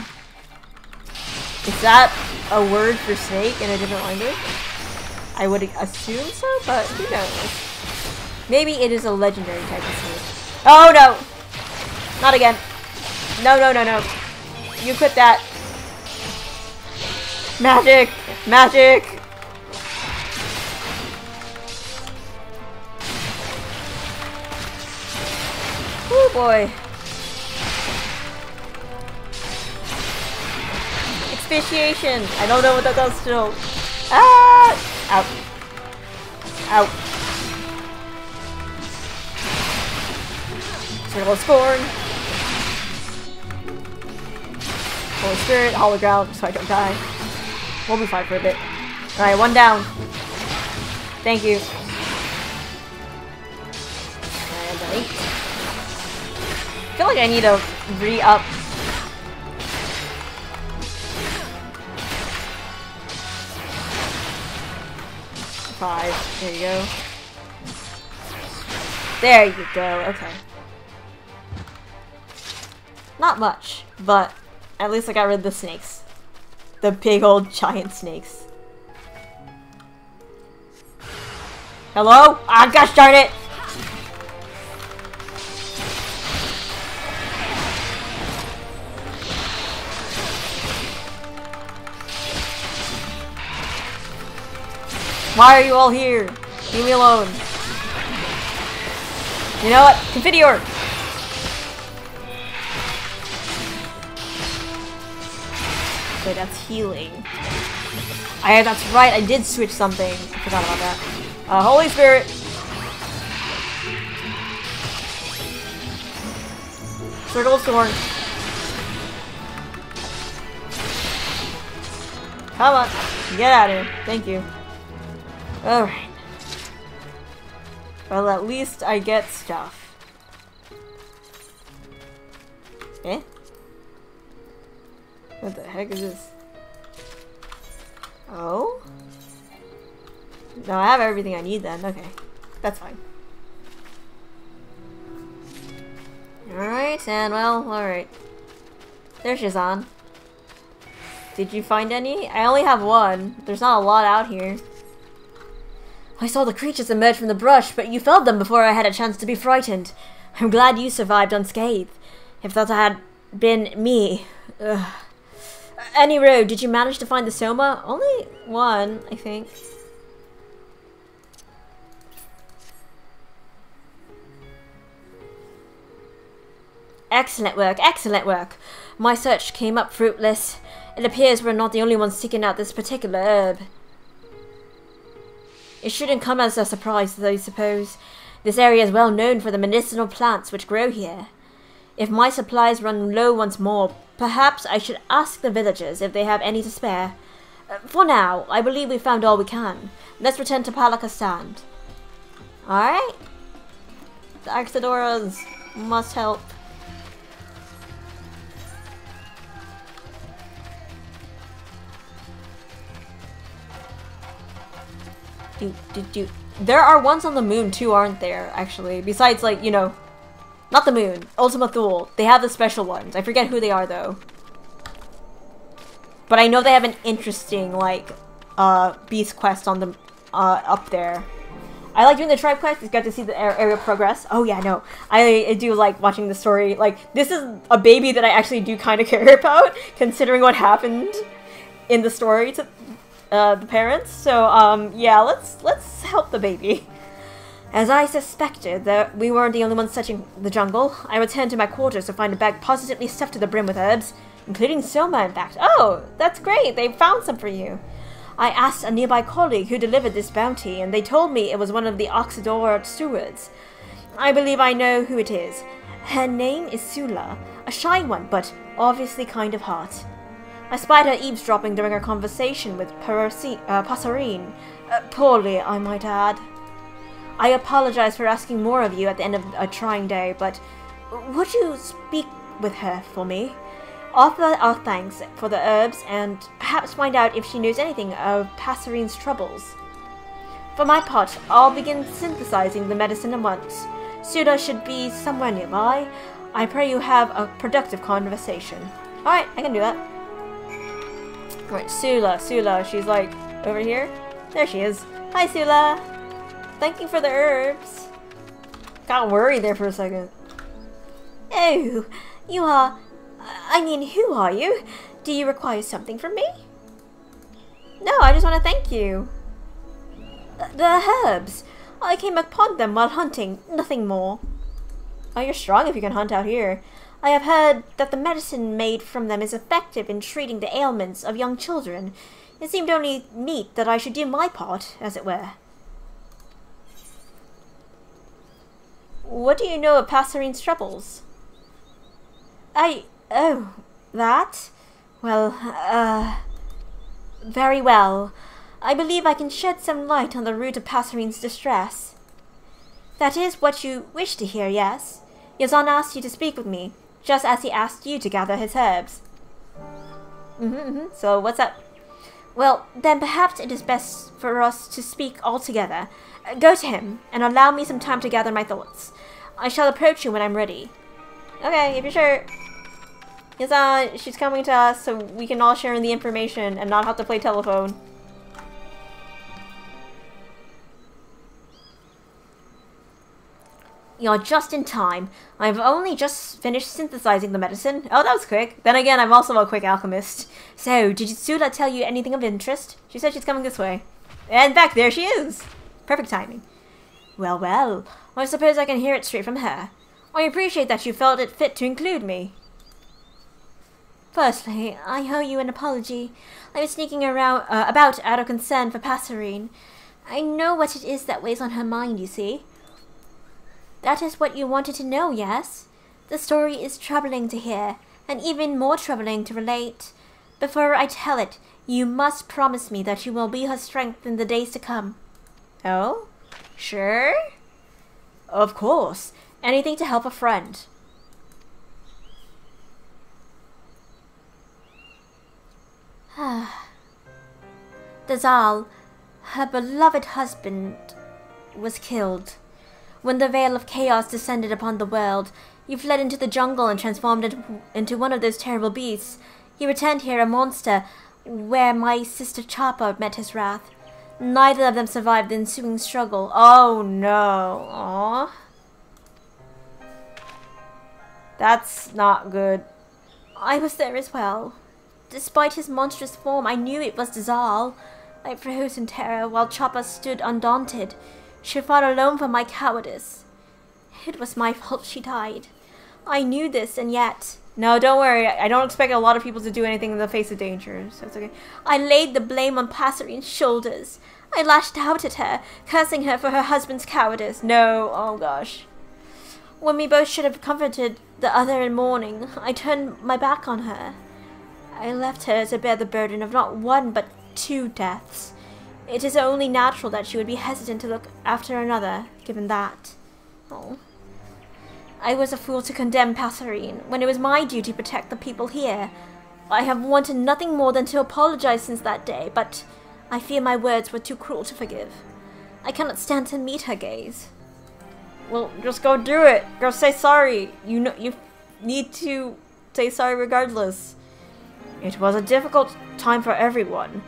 Is that a word for snake in a different language? I would assume so, but who knows? Maybe it is a legendary type of snake. Oh no! Not again. No, no, no, no. You quit that. Magic! Magic! Oh boy. Asphyxiation! I don't know what that does still. Ah! Ow. Ow. Circle of Scorn. Holy Spirit, hollow ground, so I don't die. We'll be fine for a bit. Alright, one down. Thank you. And eight. I feel like I need to re-up. Five. There you go. There you go. Okay. Not much, but at least I got rid of the snakes. The big old giant snakes. Hello? Ah, gosh darn it! Why are you all here? Leave me alone. You know what? Confidior! Okay, that's healing. I, that's right, I did switch something. I forgot about that. Uh, Holy Spirit! Circle of Storm. Come on. Get out of here. Thank you. Alright. Well, at least I get stuff. Eh? What the heck is this? Oh? No, I have everything I need then. Okay. That's fine. Alright, and well, alright. There she's on. Did you find any? I only have one. There's not a lot out here. I saw the creatures emerge from the brush, but you felled them before I had a chance to be frightened. I'm glad you survived unscathed. If that had been me... Ugh. Any road, did you manage to find the Soma? Only one, I think. Excellent work, excellent work. My search came up fruitless. It appears we're not the only ones seeking out this particular herb. It shouldn't come as a surprise, though, I suppose. This area is well known for the medicinal plants which grow here. If my supplies run low once more, perhaps I should ask the villagers if they have any to spare. For now, I believe we've found all we can. Let's return to Palaka Sand. Alright. The Axedoras must help. Do, do, do. There are ones on the moon too, aren't there, actually? Besides, like, you know, not the moon, Ultima Thule. They have the special ones. I forget who they are, though. But I know they have an interesting, like, uh, beast quest on the, uh, up there. I like doing the tribe quest. It's got to see the area progress. Oh, yeah, no. I, I do like watching the story. Like, this is a baby that I actually do kind of care about, considering what happened in the story to... Uh, the parents, so um, yeah, let's let's help the baby. As I suspected that we weren't the only ones searching the jungle, I returned to my quarters to find a bag positively stuffed to the brim with herbs, including Soma, in fact. Oh, that's great! They found some for you. I asked a nearby colleague who delivered this bounty, and they told me it was one of the Oxidora stewards. I believe I know who it is. Her name is Sula, a shy one, but obviously kind of hot. I spied her eavesdropping during her conversation with Persi uh, Passerine. Uh, poorly, I might add. I apologize for asking more of you at the end of a trying day, but would you speak with her for me? Offer our thanks for the herbs and perhaps find out if she knows anything of Passerine's troubles. For my part, I'll begin synthesizing the medicine at once. Suda should be somewhere nearby. I pray you have a productive conversation. Alright, I can do that. Alright, Sula, Sula, she's like, over here? There she is. Hi, Sula! Thank you for the herbs. Got worried there for a second. Oh, you are... I mean, who are you? Do you require something from me? No, I just want to thank you. The herbs. I came upon them while hunting, nothing more. Oh, you're strong if you can hunt out here. I have heard that the medicine made from them is effective in treating the ailments of young children. It seemed only meet that I should do my part, as it were. What do you know of Passerine's troubles? I... oh, that? Well, uh... very well. I believe I can shed some light on the root of Passerine's distress. That is what you wish to hear, yes? Yazan asked you to speak with me, just as he asked you to gather his herbs. Mm-hmm, mm-hmm. So, what's up? Well, then perhaps it is best for us to speak all together. Uh, go to him, and allow me some time to gather my thoughts. I shall approach you when I'm ready. Okay, if you're sure. Yazan, she's coming to us, so we can all share in the information and not have to play telephone. You're just in time. I've only just finished synthesizing the medicine. Oh, that was quick. Then again, I'm also a quick alchemist. So, did Sula tell you anything of interest? She said she's coming this way. And back there she is. Perfect timing. Well, well. I suppose I can hear it straight from her. I appreciate that you felt it fit to include me. Firstly, I owe you an apology. I was sneaking around uh, about out of concern for Passerine. I know what it is that weighs on her mind, you see. That is what you wanted to know, yes? The story is troubling to hear, and even more troubling to relate. Before I tell it, you must promise me that you will be her strength in the days to come. Oh? Sure? Of course. Anything to help a friend. Dazal, her beloved husband, was killed. When the veil of chaos descended upon the world, you fled into the jungle and transformed into one of those terrible beasts. You returned here a monster, where my sister Chapa met his wrath. Neither of them survived the ensuing struggle. Oh no. Aww. That's not good. I was there as well. Despite his monstrous form, I knew it was Dazal. I froze in terror while Chapa stood undaunted. She fought alone for my cowardice. It was my fault she died. I knew this, and yet... No, don't worry. I don't expect a lot of people to do anything in the face of danger, so it's okay. I laid the blame on Passerine's shoulders. I lashed out at her, cursing her for her husband's cowardice. No, oh gosh. When we both should have comforted the other in mourning, I turned my back on her. I left her to bear the burden of not one, but two deaths. It is only natural that she would be hesitant to look after another, given that. Oh. I was a fool to condemn Passerine, when it was my duty to protect the people here. I have wanted nothing more than to apologize since that day, but I fear my words were too cruel to forgive. I cannot stand to meet her gaze. Well, just go do it. Go say sorry. You know, you need to say sorry regardless. It was a difficult time for everyone.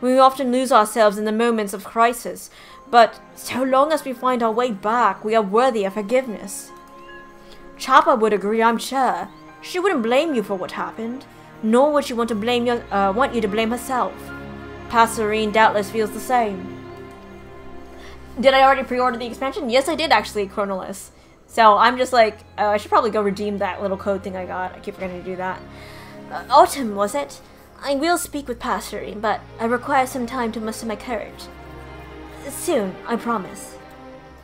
We often lose ourselves in the moments of crisis, but so long as we find our way back, we are worthy of forgiveness. Chapa would agree, I'm sure. She wouldn't blame you for what happened, nor would she want to blame your, uh, want you to blame herself. Passerine doubtless feels the same. Did I already pre-order the expansion? Yes, I did actually, Chronoless. So I'm just like, uh, I should probably go redeem that little code thing I got. I keep forgetting to do that. Uh, Autumn, was it? I will speak with Passerine, but I require some time to muster my courage. Soon, I promise.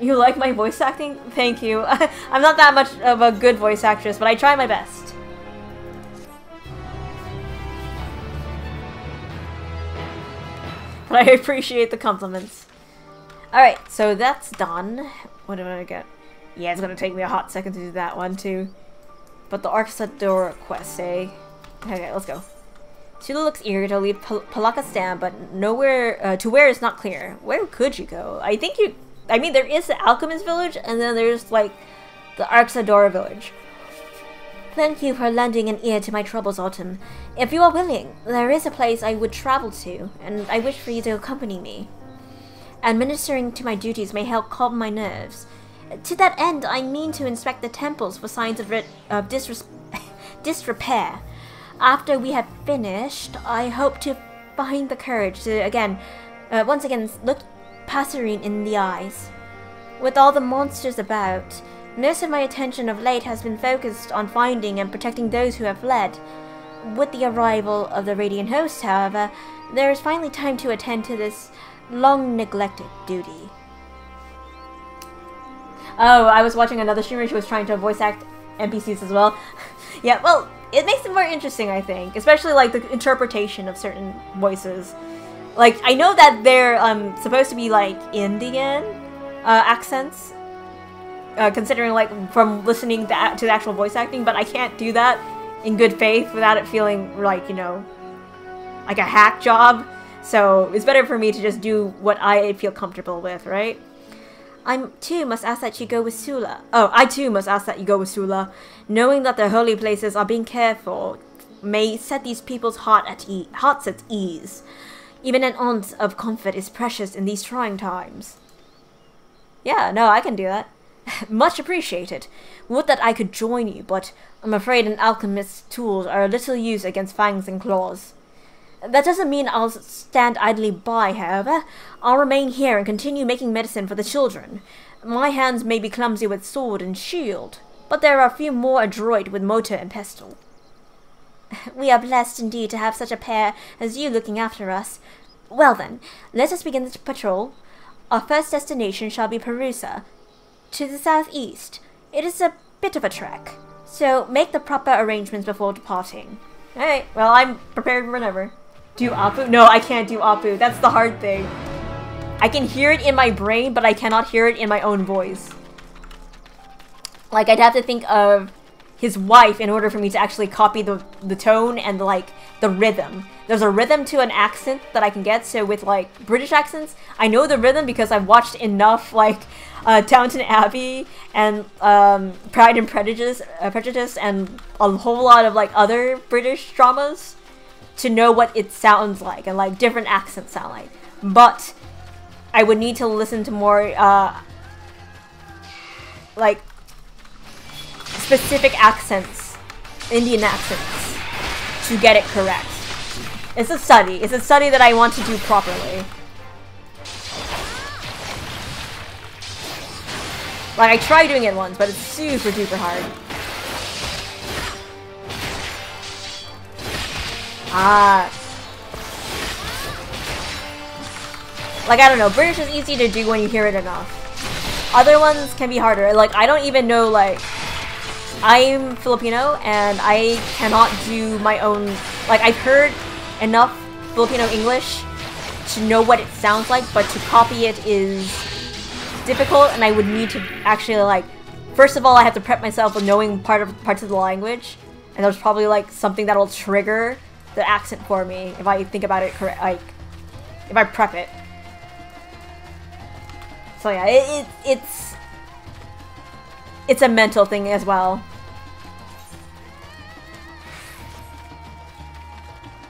You like my voice acting? Thank you. I'm not that much of a good voice actress, but I try my best. But I appreciate the compliments. Alright, so that's done. What am I gonna get? Yeah, it's gonna take me a hot second to do that one, too. But the Arcasadora quest, eh? Okay, let's go. Tula looks eager to leave Pal Palaka's stand, but nowhere uh, to where is not clear. Where could you go? I think you... I mean, there is the Alchemist Village, and then there's, like, the Arxadora Village. Thank you for lending an ear to my troubles, Autumn. If you are willing, there is a place I would travel to, and I wish for you to accompany me. Administering to my duties may help calm my nerves. To that end, I mean to inspect the temples for signs of, of disres disrepair. After we have finished, I hope to find the courage to again, uh, once again, look Passerine in the eyes. With all the monsters about, most of my attention of late has been focused on finding and protecting those who have fled. With the arrival of the Radiant Host, however, there is finally time to attend to this long-neglected duty. Oh, I was watching another streamer. She was trying to voice act N P Cs as well. Yeah, well, it makes it more interesting, I think. Especially, like, the interpretation of certain voices. Like, I know that they're um, supposed to be, like, Indian uh, accents. Uh, considering, like, from listening to, to the actual voice acting. But I can't do that in good faith without it feeling, like, you know, like a hack job. So it's better for me to just do what I feel comfortable with, right? I too must ask that you go with Sula. Oh, I too must ask that you go with Sula. Knowing that the holy places are being cared for may set these people's heart at e hearts at ease. Even an ounce of comfort is precious in these trying times. Yeah, no, I can do that. Much appreciated. Would that I could join you, but I'm afraid an alchemist's tools are of little use against fangs and claws. That doesn't mean I'll stand idly by, however. I'll remain here and continue making medicine for the children. My hands may be clumsy with sword and shield, but there are a few more adroit with mortar and pestle. We are blessed indeed to have such a pair as you looking after us. Well then, let us begin the patrol. Our first destination shall be Perusa, to the southeast. It is a bit of a trek, so make the proper arrangements before departing. Alright, well, I'm prepared whenever. Do Apu? No, I can't do Apu. That's the hard thing. I can hear it in my brain, but I cannot hear it in my own voice. Like, I'd have to think of his wife in order for me to actually copy the, the tone and, like, the rhythm. There's a rhythm to an accent that I can get, so with, like, British accents, I know the rhythm because I've watched enough, like, uh, Downton Abbey and um, Pride and Prejudice, uh, Prejudice and a whole lot of, like, other British dramas to know what it sounds like and, like, different accents sound like. But I would need to listen to more, uh, like, specific accents, Indian accents, to get it correct. It's a study. It's a study that I want to do properly. Like, I tried doing it once, but it's super duper hard. Ah. Like, I don't know. British is easy to do when you hear it enough. Other ones can be harder. Like, I don't even know, like... I'm Filipino, and I cannot do my own... Like, I've heard enough Filipino English to know what it sounds like, but to copy it is difficult, and I would need to actually, like... First of all, I have to prep myself with knowing part of parts of the language, and there's probably, like, something that'll trigger the accent for me if I think about it correct, like, if I prep it. So yeah, it, it, it's... It's a mental thing as well.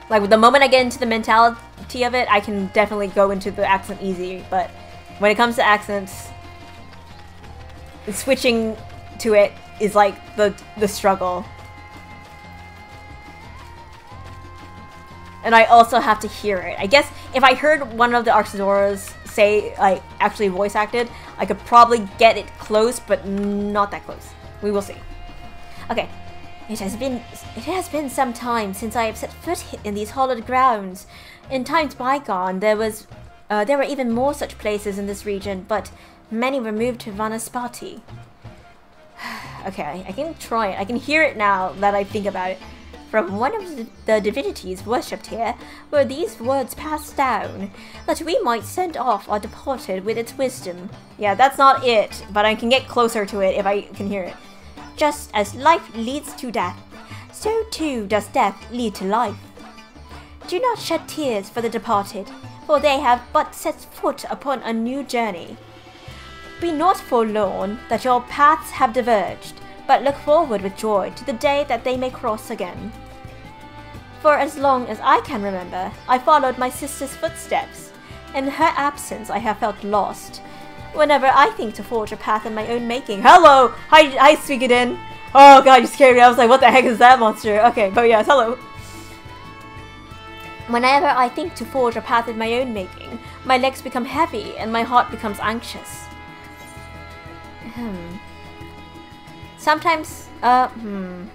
Like, the moment I get into the mentality of it, I can definitely go into the accent easy, but when it comes to accents, switching to it is like the, the struggle. And I also have to hear it. I guess if I heard one of the Arxadoras say, like, actually voice acted, I could probably get it close, but not that close. We will see. Okay. It has been it has been some time since I have set foot in these hallowed grounds. In times bygone, there was uh, there were even more such places in this region, but many were moved to Vanaspati. Okay, I can try it. I can hear it now that I think about it. From one of the divinities worshipped here, were these words passed down, that we might send off our departed with its wisdom. Yeah, that's not it, but I can get closer to it if I can hear it. Just as life leads to death, so too does death lead to life. Do not shed tears for the departed, for they have but set foot upon a new journey. Be not forlorn that your paths have diverged, but look forward with joy to the day that they may cross again. For as long as I can remember, I followed my sister's footsteps. In her absence, I have felt lost. Whenever I think to forge a path in my own making. Hello! Hi, hi, Suikoden! Oh god, you scared me. I was like, what the heck is that monster? Okay, but yes, hello. Whenever I think to forge a path in my own making, my legs become heavy and my heart becomes anxious. Hmm. Sometimes, uh, hmm.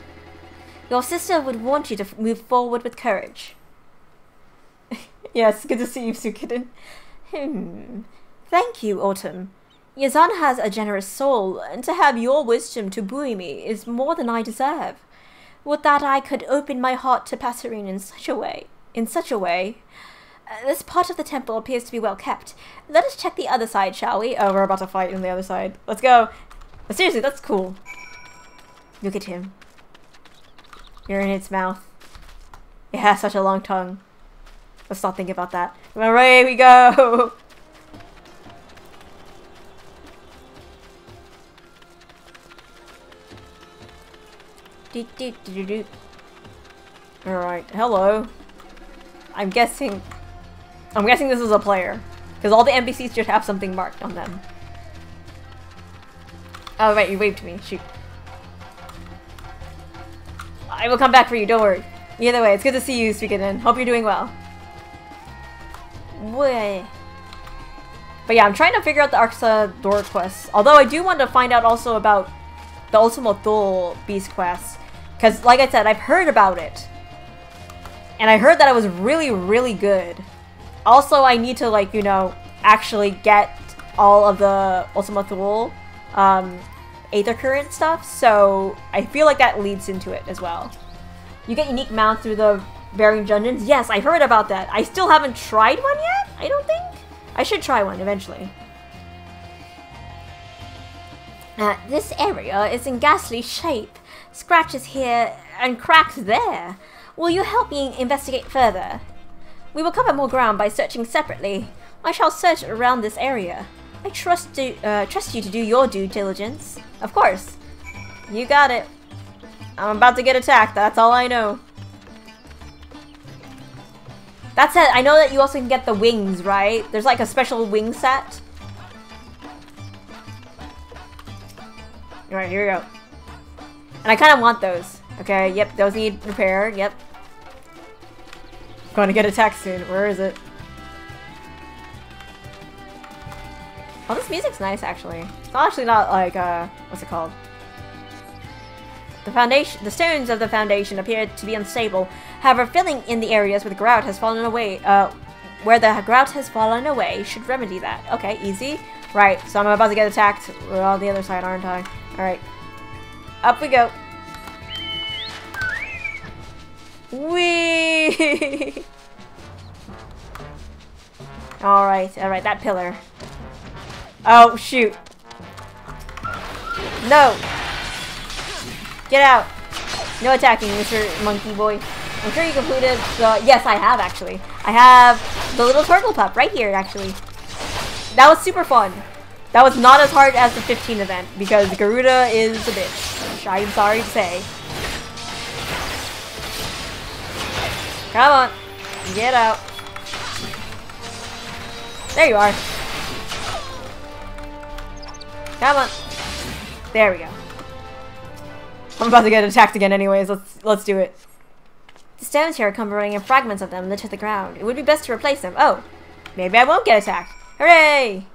Your sister would want you to move forward with courage. Yes, good to see you, Suikoden. Hmm. Thank you, Autumn. Yazan has a generous soul, and to have your wisdom to buoy me is more than I deserve. Would that I could open my heart to Passerine in such a way. In such a way. Uh, this part of the temple appears to be well kept. Let us check the other side, shall we? Oh, we're about to fight on the other side. Let's go. But seriously, that's cool. Look at him. You're in its mouth. It has such a long tongue. Let's not think about that. Hooray, we go! Do, do, do, do, do. Alright, hello. I'm guessing... I'm guessing this is a player. Because all the N P Cs should have something marked on them. Oh right, you waved to me. Shoot. I will come back for you, don't worry. Either way, it's good to see you, Suikoden. Hope you're doing well. Wait. But yeah, I'm trying to figure out the Arxa door quest. Although I do want to find out also about the Ultimate Duel Beast Quest. Because, like I said, I've heard about it. And I heard that it was really, really good. Also, I need to, like, you know, actually get all of the Ultimate Duel um, Aether Current stuff. So, I feel like that leads into it as well. You get unique mounts through the Bearing Dungeons. Yes, I heard about that. I still haven't tried one yet, I don't think. I should try one eventually. Uh, this area is in ghastly shape. Scratches here and cracks there. Will you help me investigate further? We will cover more ground by searching separately. I shall search around this area. I trust, do, uh, trust you to do your due diligence. Of course. You got it. I'm about to get attacked, that's all I know. That said, I know that you also can get the wings, right? There's like a special wing set. Alright, here we go. And I kind of want those. Okay, yep, those need repair, yep. Going to get attacked soon, where is it? Oh, this music's nice, actually. It's actually not like, uh, what's it called? The foundation, the stones of the foundation appear to be unstable. However, filling in the areas where the grout has fallen away, uh, where the grout has fallen away should remedy that. Okay, easy. Right, so I'm about to get attacked. We're on the other side, aren't I? Alright. Up we go. Whee! Alright, alright, that pillar. Oh, shoot. No! Get out! No attacking, Mister Monkey Boy. I'm sure you completed the... Yes, I have, actually. I have the little turtle pup right here, actually. That was super fun. That was not as hard as the fifteen event, because Garuda is a bitch. I'm sorry to say. Come on. Get out. There you are. Come on. There we go. I'm about to get attacked again anyways. Let's let's do it. The stones here come running in fragments of them that hit the ground. It would be best to replace them. Oh. Maybe I won't get attacked. Hooray!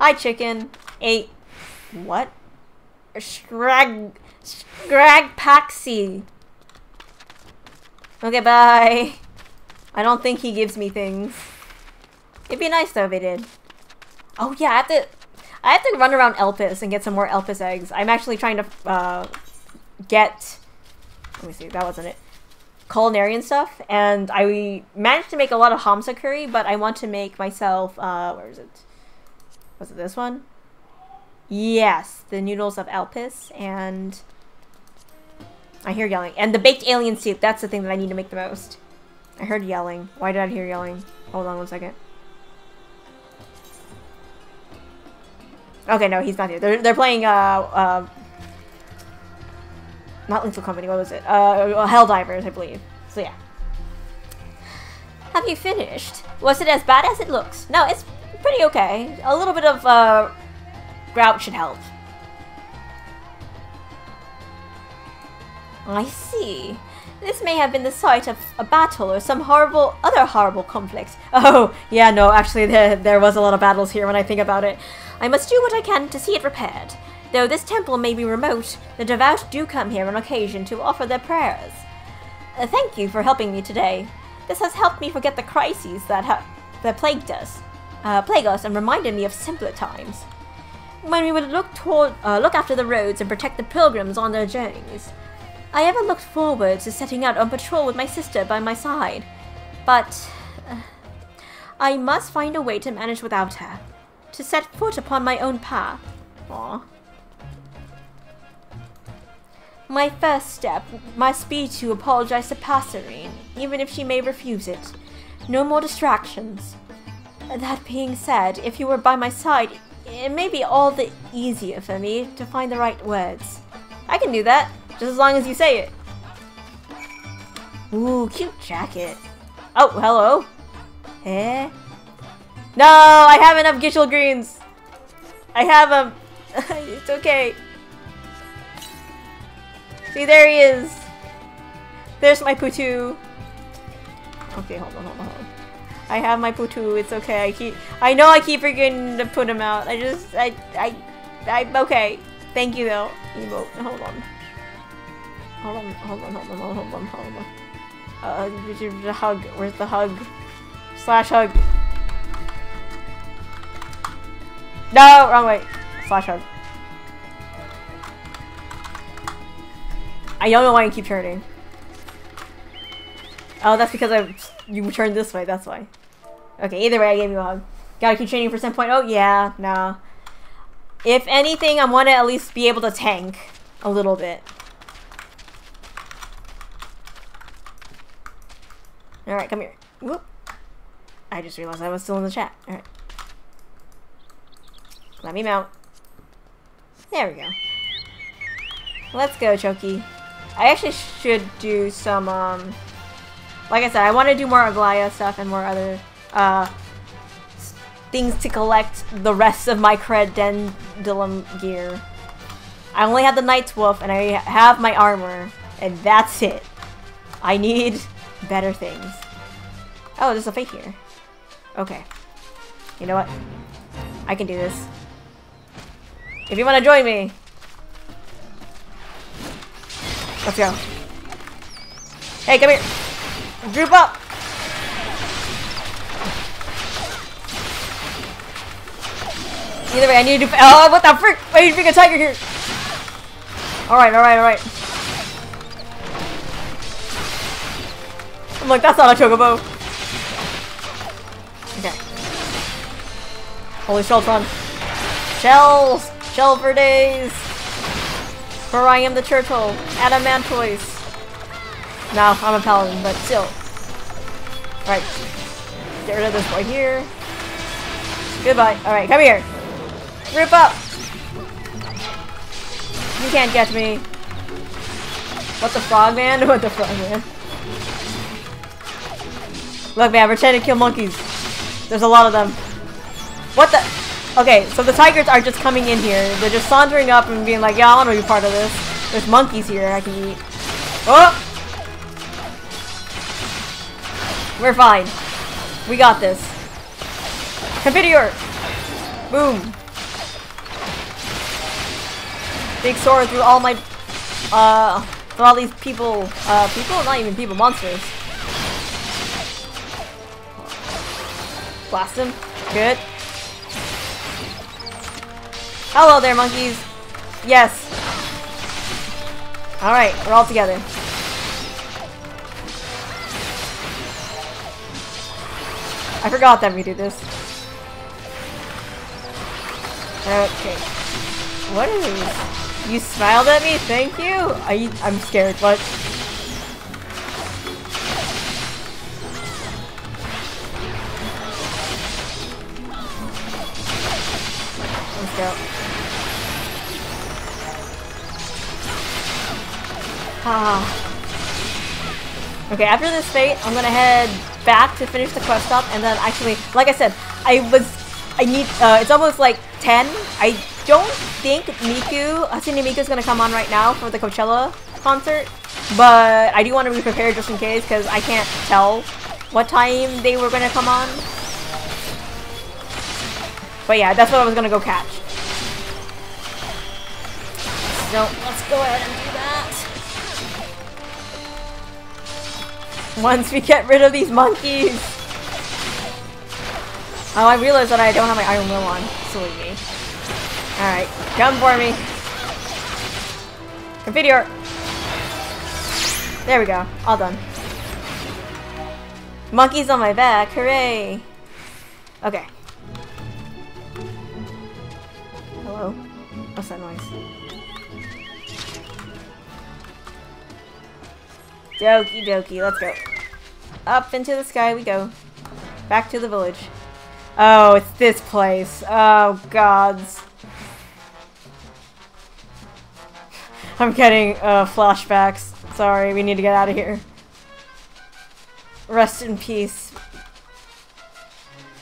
Hi, chicken. Eight. What? Shrag... Scragpaxi. Okay, bye. I don't think he gives me things. It'd be nice, though, if he did. Oh, yeah, I have to... I have to run around Elpis and get some more Elpis eggs. I'm actually trying to, uh... get... Let me see, that wasn't it. Culinarian stuff, and I managed to make a lot of Hamsa curry, but I want to make myself, uh, where is it? Was it this one? Yes, the noodles of Elpis, and I hear yelling. And the baked alien soup. That's the thing that I need to make the most. I heard yelling. Why did I hear yelling? Hold on one second. Okay, no, he's not here. They're, they're playing, uh, uh... not Lethal Company, what was it? Uh, Helldivers, I believe. So, yeah. Have you finished? Was it as bad as it looks? No, it's pretty okay. A little bit of, uh... grout should help. I see. This may have been the site of a battle or some horrible, other horrible conflict. Oh, yeah, no, actually there, there was a lot of battles here when I think about it. I must do what I can to see it repaired. Though this temple may be remote, the devout do come here on occasion to offer their prayers. Uh, thank you for helping me today. This has helped me forget the crises that ha that plagued us, uh, plague us and reminded me of simpler times. When we would look, toward, uh, look after the roads and protect the pilgrims on their journeys. I ever looked forward to setting out on patrol with my sister by my side, but uh, I must find a way to manage without her, to set foot upon my own path. Aww. My first step must be to apologize to Passerine, even if she may refuse it. No more distractions. That being said, if you were by my side, it may be all the easier for me to find the right words. I can do that. Just as long as you say it. Ooh, cute jacket. Oh, hello. Eh? No, I have enough Gishel Greens. I have them. It's okay. See, there he is. There's my Putu. Okay, hold on, hold on, hold on. I have my Putu. It's okay. I keep. I know I keep forgetting to put him out. I just. I. I. I'm okay. Thank you though. Emote. Hold on. Hold on, hold on, hold on, hold on, hold on, hold on. Uh, the hug. Where's the hug? Slash hug. No, wrong way. Slash hug. I don't know why you keep turning. Oh, that's because I you turned this way. That's why. Okay. Either way, I gave you a hug. Gotta keep changing percent point. Oh yeah, nah. If anything, I want to at least be able to tank a little bit. Alright, come here. Whoop. I just realized I was still in the chat. Alright. Let me mount. There we go. Let's go, Choki. I actually should do some, um... like I said, I want to do more Aglaia stuff and more other, uh... things to collect the rest of my Credendulum gear. I only have the Night's Wolf, and I have my armor. And that's it. I need... better things. Oh, there's a fake here. Okay. You know what? I can do this. If you want to join me. Let's go. Hey, come here. Group up. Either way, I need to do- Oh, what the frick? Why did you bring a tiger here? Alright, alright, alright. I'm like, that's not a chocobo. Okay. Holy Shelltron. Shells! Shell for days! For I am the turtle. Adamantoise. No, I'm a paladin, but still. Alright. Get rid of this boy here. Goodbye. Alright, come here. Rip up! You can't get me. What the frog man? What the frog man? Look, man, pretend to kill monkeys. There's a lot of them. What the? Okay, so the tigers are just coming in here. They're just sauntering up and being like, yeah, I want to be part of this. There's monkeys here I can eat. Oh! We're fine. We got this. Computer! Boom. Big sword through all my, uh, through all these people, uh, people? Not even people, monsters. Blast him. Good. Hello there, monkeys. Yes. Alright, we're all together. I forgot that we do this. Okay. What is this? You smiled at me? Thank you? I, I'm scared. What? Let's go. Ah. Okay, after this fight, I'm gonna head back to finish the quest up, and then actually, like I said, I was, I need, uh, it's almost like ten. I don't think Miku, Hatsune Miku is gonna come on right now for the Coachella concert, but I do want to be prepared just in case, because I can't tell what time they were gonna come on. But yeah, that's what I was gonna go catch. So let's go ahead and do that. Once we get rid of these monkeys. Oh, I realized that I don't have my iron will on. Silly me. Alright, come for me. Configure. There we go. All done. Monkeys on my back. Hooray. Okay. Hello. What's that noise? Doki doki. Let's go. Up into the sky we go. Back to the village. Oh, it's this place. Oh, gods. I'm getting uh, flashbacks. Sorry, we need to get out of here. Rest in peace.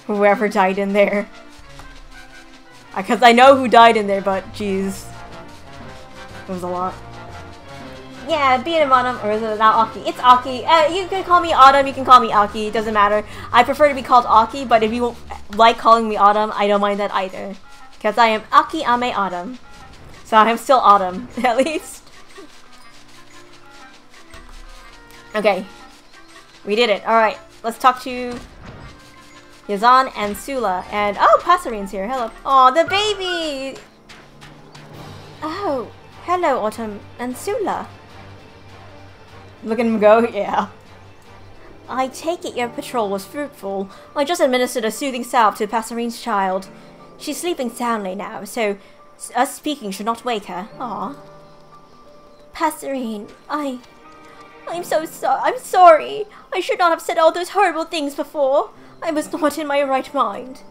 Whoever died in there. Because I know who died in there, but jeez. It was a lot. Yeah, being an Autumn, or is it now Aki? It's Aki. Uh, you can call me Autumn, you can call me Aki, it doesn't matter. I prefer to be called Aki, but if you like calling me Autumn, I don't mind that either. Because I am Aki Ame Autumn. So I'm still Autumn, at least. Okay. We did it. Alright, let's talk to Yazan and Sula. And oh, Passerine's here. Hello. Oh, the baby! Oh, hello, Autumn and Sula. Look at him go, yeah. I take it your patrol was fruitful. I just administered a soothing salve to Passerine's child. She's sleeping soundly now, so us speaking should not wake her. Aw. Passerine, I... I'm so sorry. I'm sorry. I should not have said all those horrible things before. I was not in my right mind.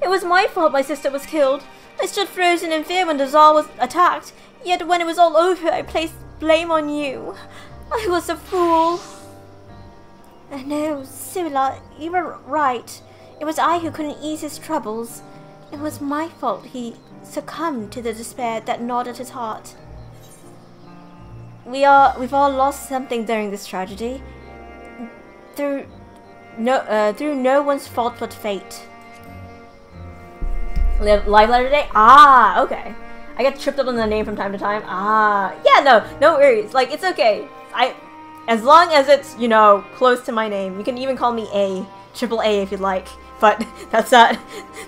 It was my fault my sister was killed. I stood frozen in fear when the Tsar was attacked, yet when it was all over, I placed blame on you. I was a fool. I know, Sula, you were right. It was I who couldn't ease his troubles. It was my fault he succumbed to the despair that gnawed at his heart. We are, we've all lost something during this tragedy. Through no, uh, through no one's fault but fate. Live live letter day? Ah, okay. I get tripped up on the name from time to time. Ah, yeah, no, no worries. Like, it's okay. I, as long as it's, you know, close to my name. You can even call me A, triple A if you'd like. But that's not,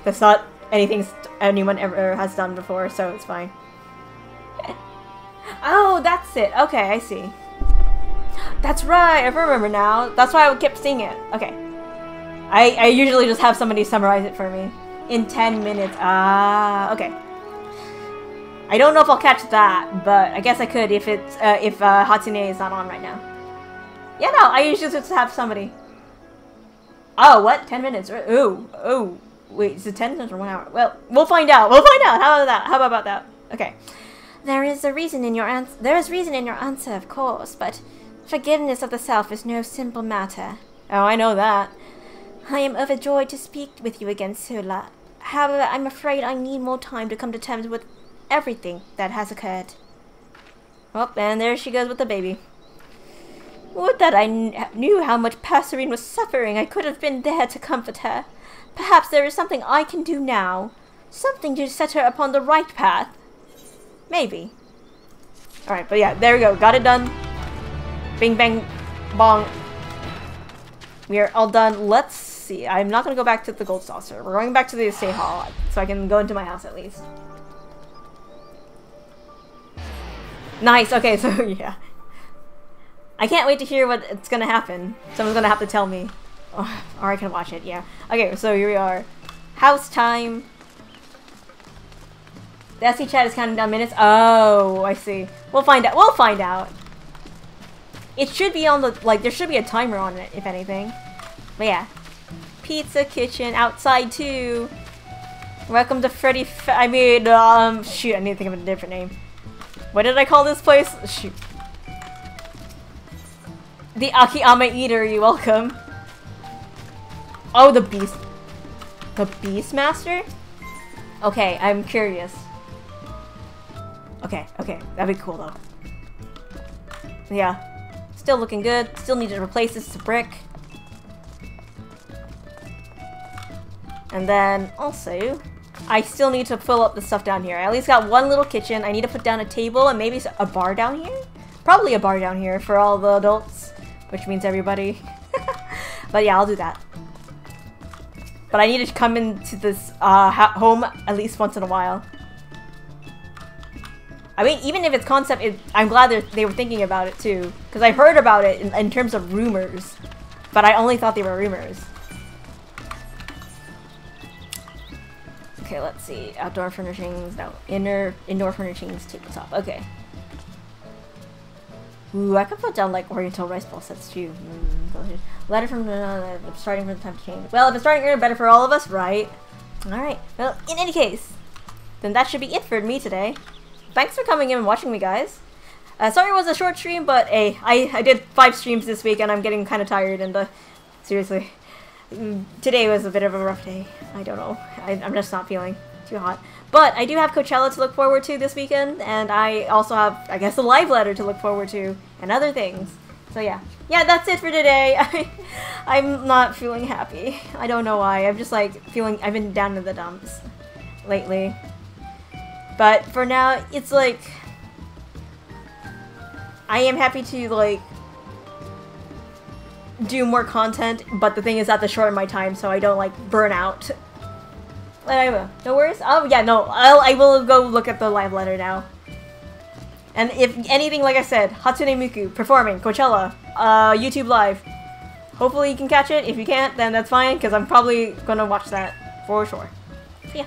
that's not anything anyone ever has done before, so it's fine. Oh, that's it. Okay, I see. That's right. I remember now. That's why I kept seeing it. Okay. I, I usually just have somebody summarize it for me. In ten minutes. Ah, okay. I don't know if I'll catch that, but I guess I could if it's uh, if uh, Hatsune is not on right now. Yeah, no, I usually just have somebody. Oh, what? ten minutes? Ooh, ooh. Wait, is it ten minutes or one hour? Well, we'll find out. We'll find out. How about that? How about that? Okay. There is a reason in your answer. There is reason in your answer, of course, but forgiveness of the self is no simple matter. Oh, I know that. I am overjoyed to speak with you again, Sula. However, I'm afraid I need more time to come to terms with everything that has occurred. Oh, and there she goes with the baby. Would that I kn knew how much Passerine was suffering. I could have been there to comfort her. Perhaps there is something I can do now. Something to set her upon the right path. Maybe. Alright, but yeah, there we go. Got it done. Bing, bang, bong. We are all done. Let's see. I'm not going to go back to the gold saucer. We're going back to the estate hall, so I can go into my house at least. Nice. Okay, so yeah. I can't wait to hear what it's gonna happen. Someone's gonna have to tell me. Oh, or I can watch it, yeah. Okay, so here we are. House time. The S C chat is counting down minutes. Oh, I see. We'll find out. We'll find out. It should be on the, like, there should be a timer on it, if anything. But yeah. Pizza kitchen outside too. Welcome to Freddy F- I mean, um, shoot, I need to think of a different name. What did I call this place? Shoot. The Aki Ame Eater, you're welcome. Oh, the Beast. The Beastmaster? Okay, I'm curious. Okay, okay, that'd be cool though. Yeah. Still looking good. Still need to replace this to brick. And then, also, I still need to fill up the stuff down here. I at least got one little kitchen. I need to put down a table and maybe a bar down here? Probably a bar down here for all the adults, which means everybody. But yeah, I'll do that. But I need to come into this uh, home at least once in a while. I mean, even if it's concept, it, I'm glad they were thinking about it too. Because I heard about it in, in terms of rumors. But I only thought they were rumors. Okay, let's see. Outdoor furnishings, no. Inner, indoor furnishings, tabletop. Okay. Ooh, I could put down like oriental rice ball sets too. Mm, Letter from uh, starting from the time to change. Well, if it's starting earlier, better for all of us, right? Alright. Well, in any case, then that should be it for me today. Thanks for coming in and watching me, guys. Uh, sorry it was a short stream, but hey, I, I did five streams this week and I'm getting kind of tired and uh, seriously. Today was a bit of a rough day. I don't know. I, I'm just not feeling too hot. But I do have Coachella to look forward to this weekend, and I also have, I guess, a live letter to look forward to, and other things. So yeah. Yeah, that's it for today. I, I'm not feeling happy. I don't know why. I'm just like feeling, I've been down in the dumps lately. But for now, it's like, I am happy to like, do more content, but the thing is that the short of my time, so I don't like burn out. But I will. No worries. Oh yeah, no. I'll I will go look at the live letter now. And if anything, like I said, Hatsune Miku performing Coachella, uh, YouTube live. Hopefully you can catch it. If you can't, then that's fine, because I'm probably gonna watch that for sure. But yeah.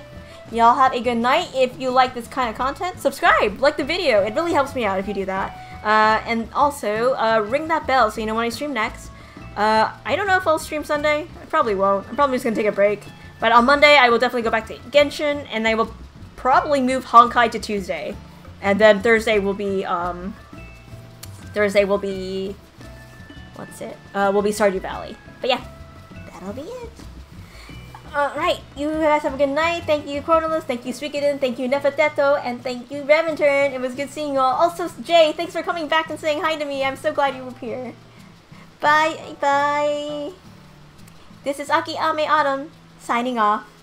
Y'all have a good night. If you like this kind of content, subscribe, like the video. It really helps me out if you do that. Uh, and also uh, ring that bell so you know when I stream next. Uh, I don't know if I'll stream Sunday. I probably won't. I'm probably just gonna take a break. But on Monday, I will definitely go back to Genshin, and I will probably move Honkai to Tuesday. And then Thursday will be, um... Thursday will be... What's it? Uh, will be Stardew Valley. But yeah, that'll be it. Alright, you guys have a good night. Thank you, Chronolus. Thank you, Suikoden. Thank you, Neferteto. And thank you, Reventurn. It was good seeing you all. Also, Jay, thanks for coming back and saying hi to me. I'm so glad you were here. Bye, bye. This is Aki Ame Autumn, signing off.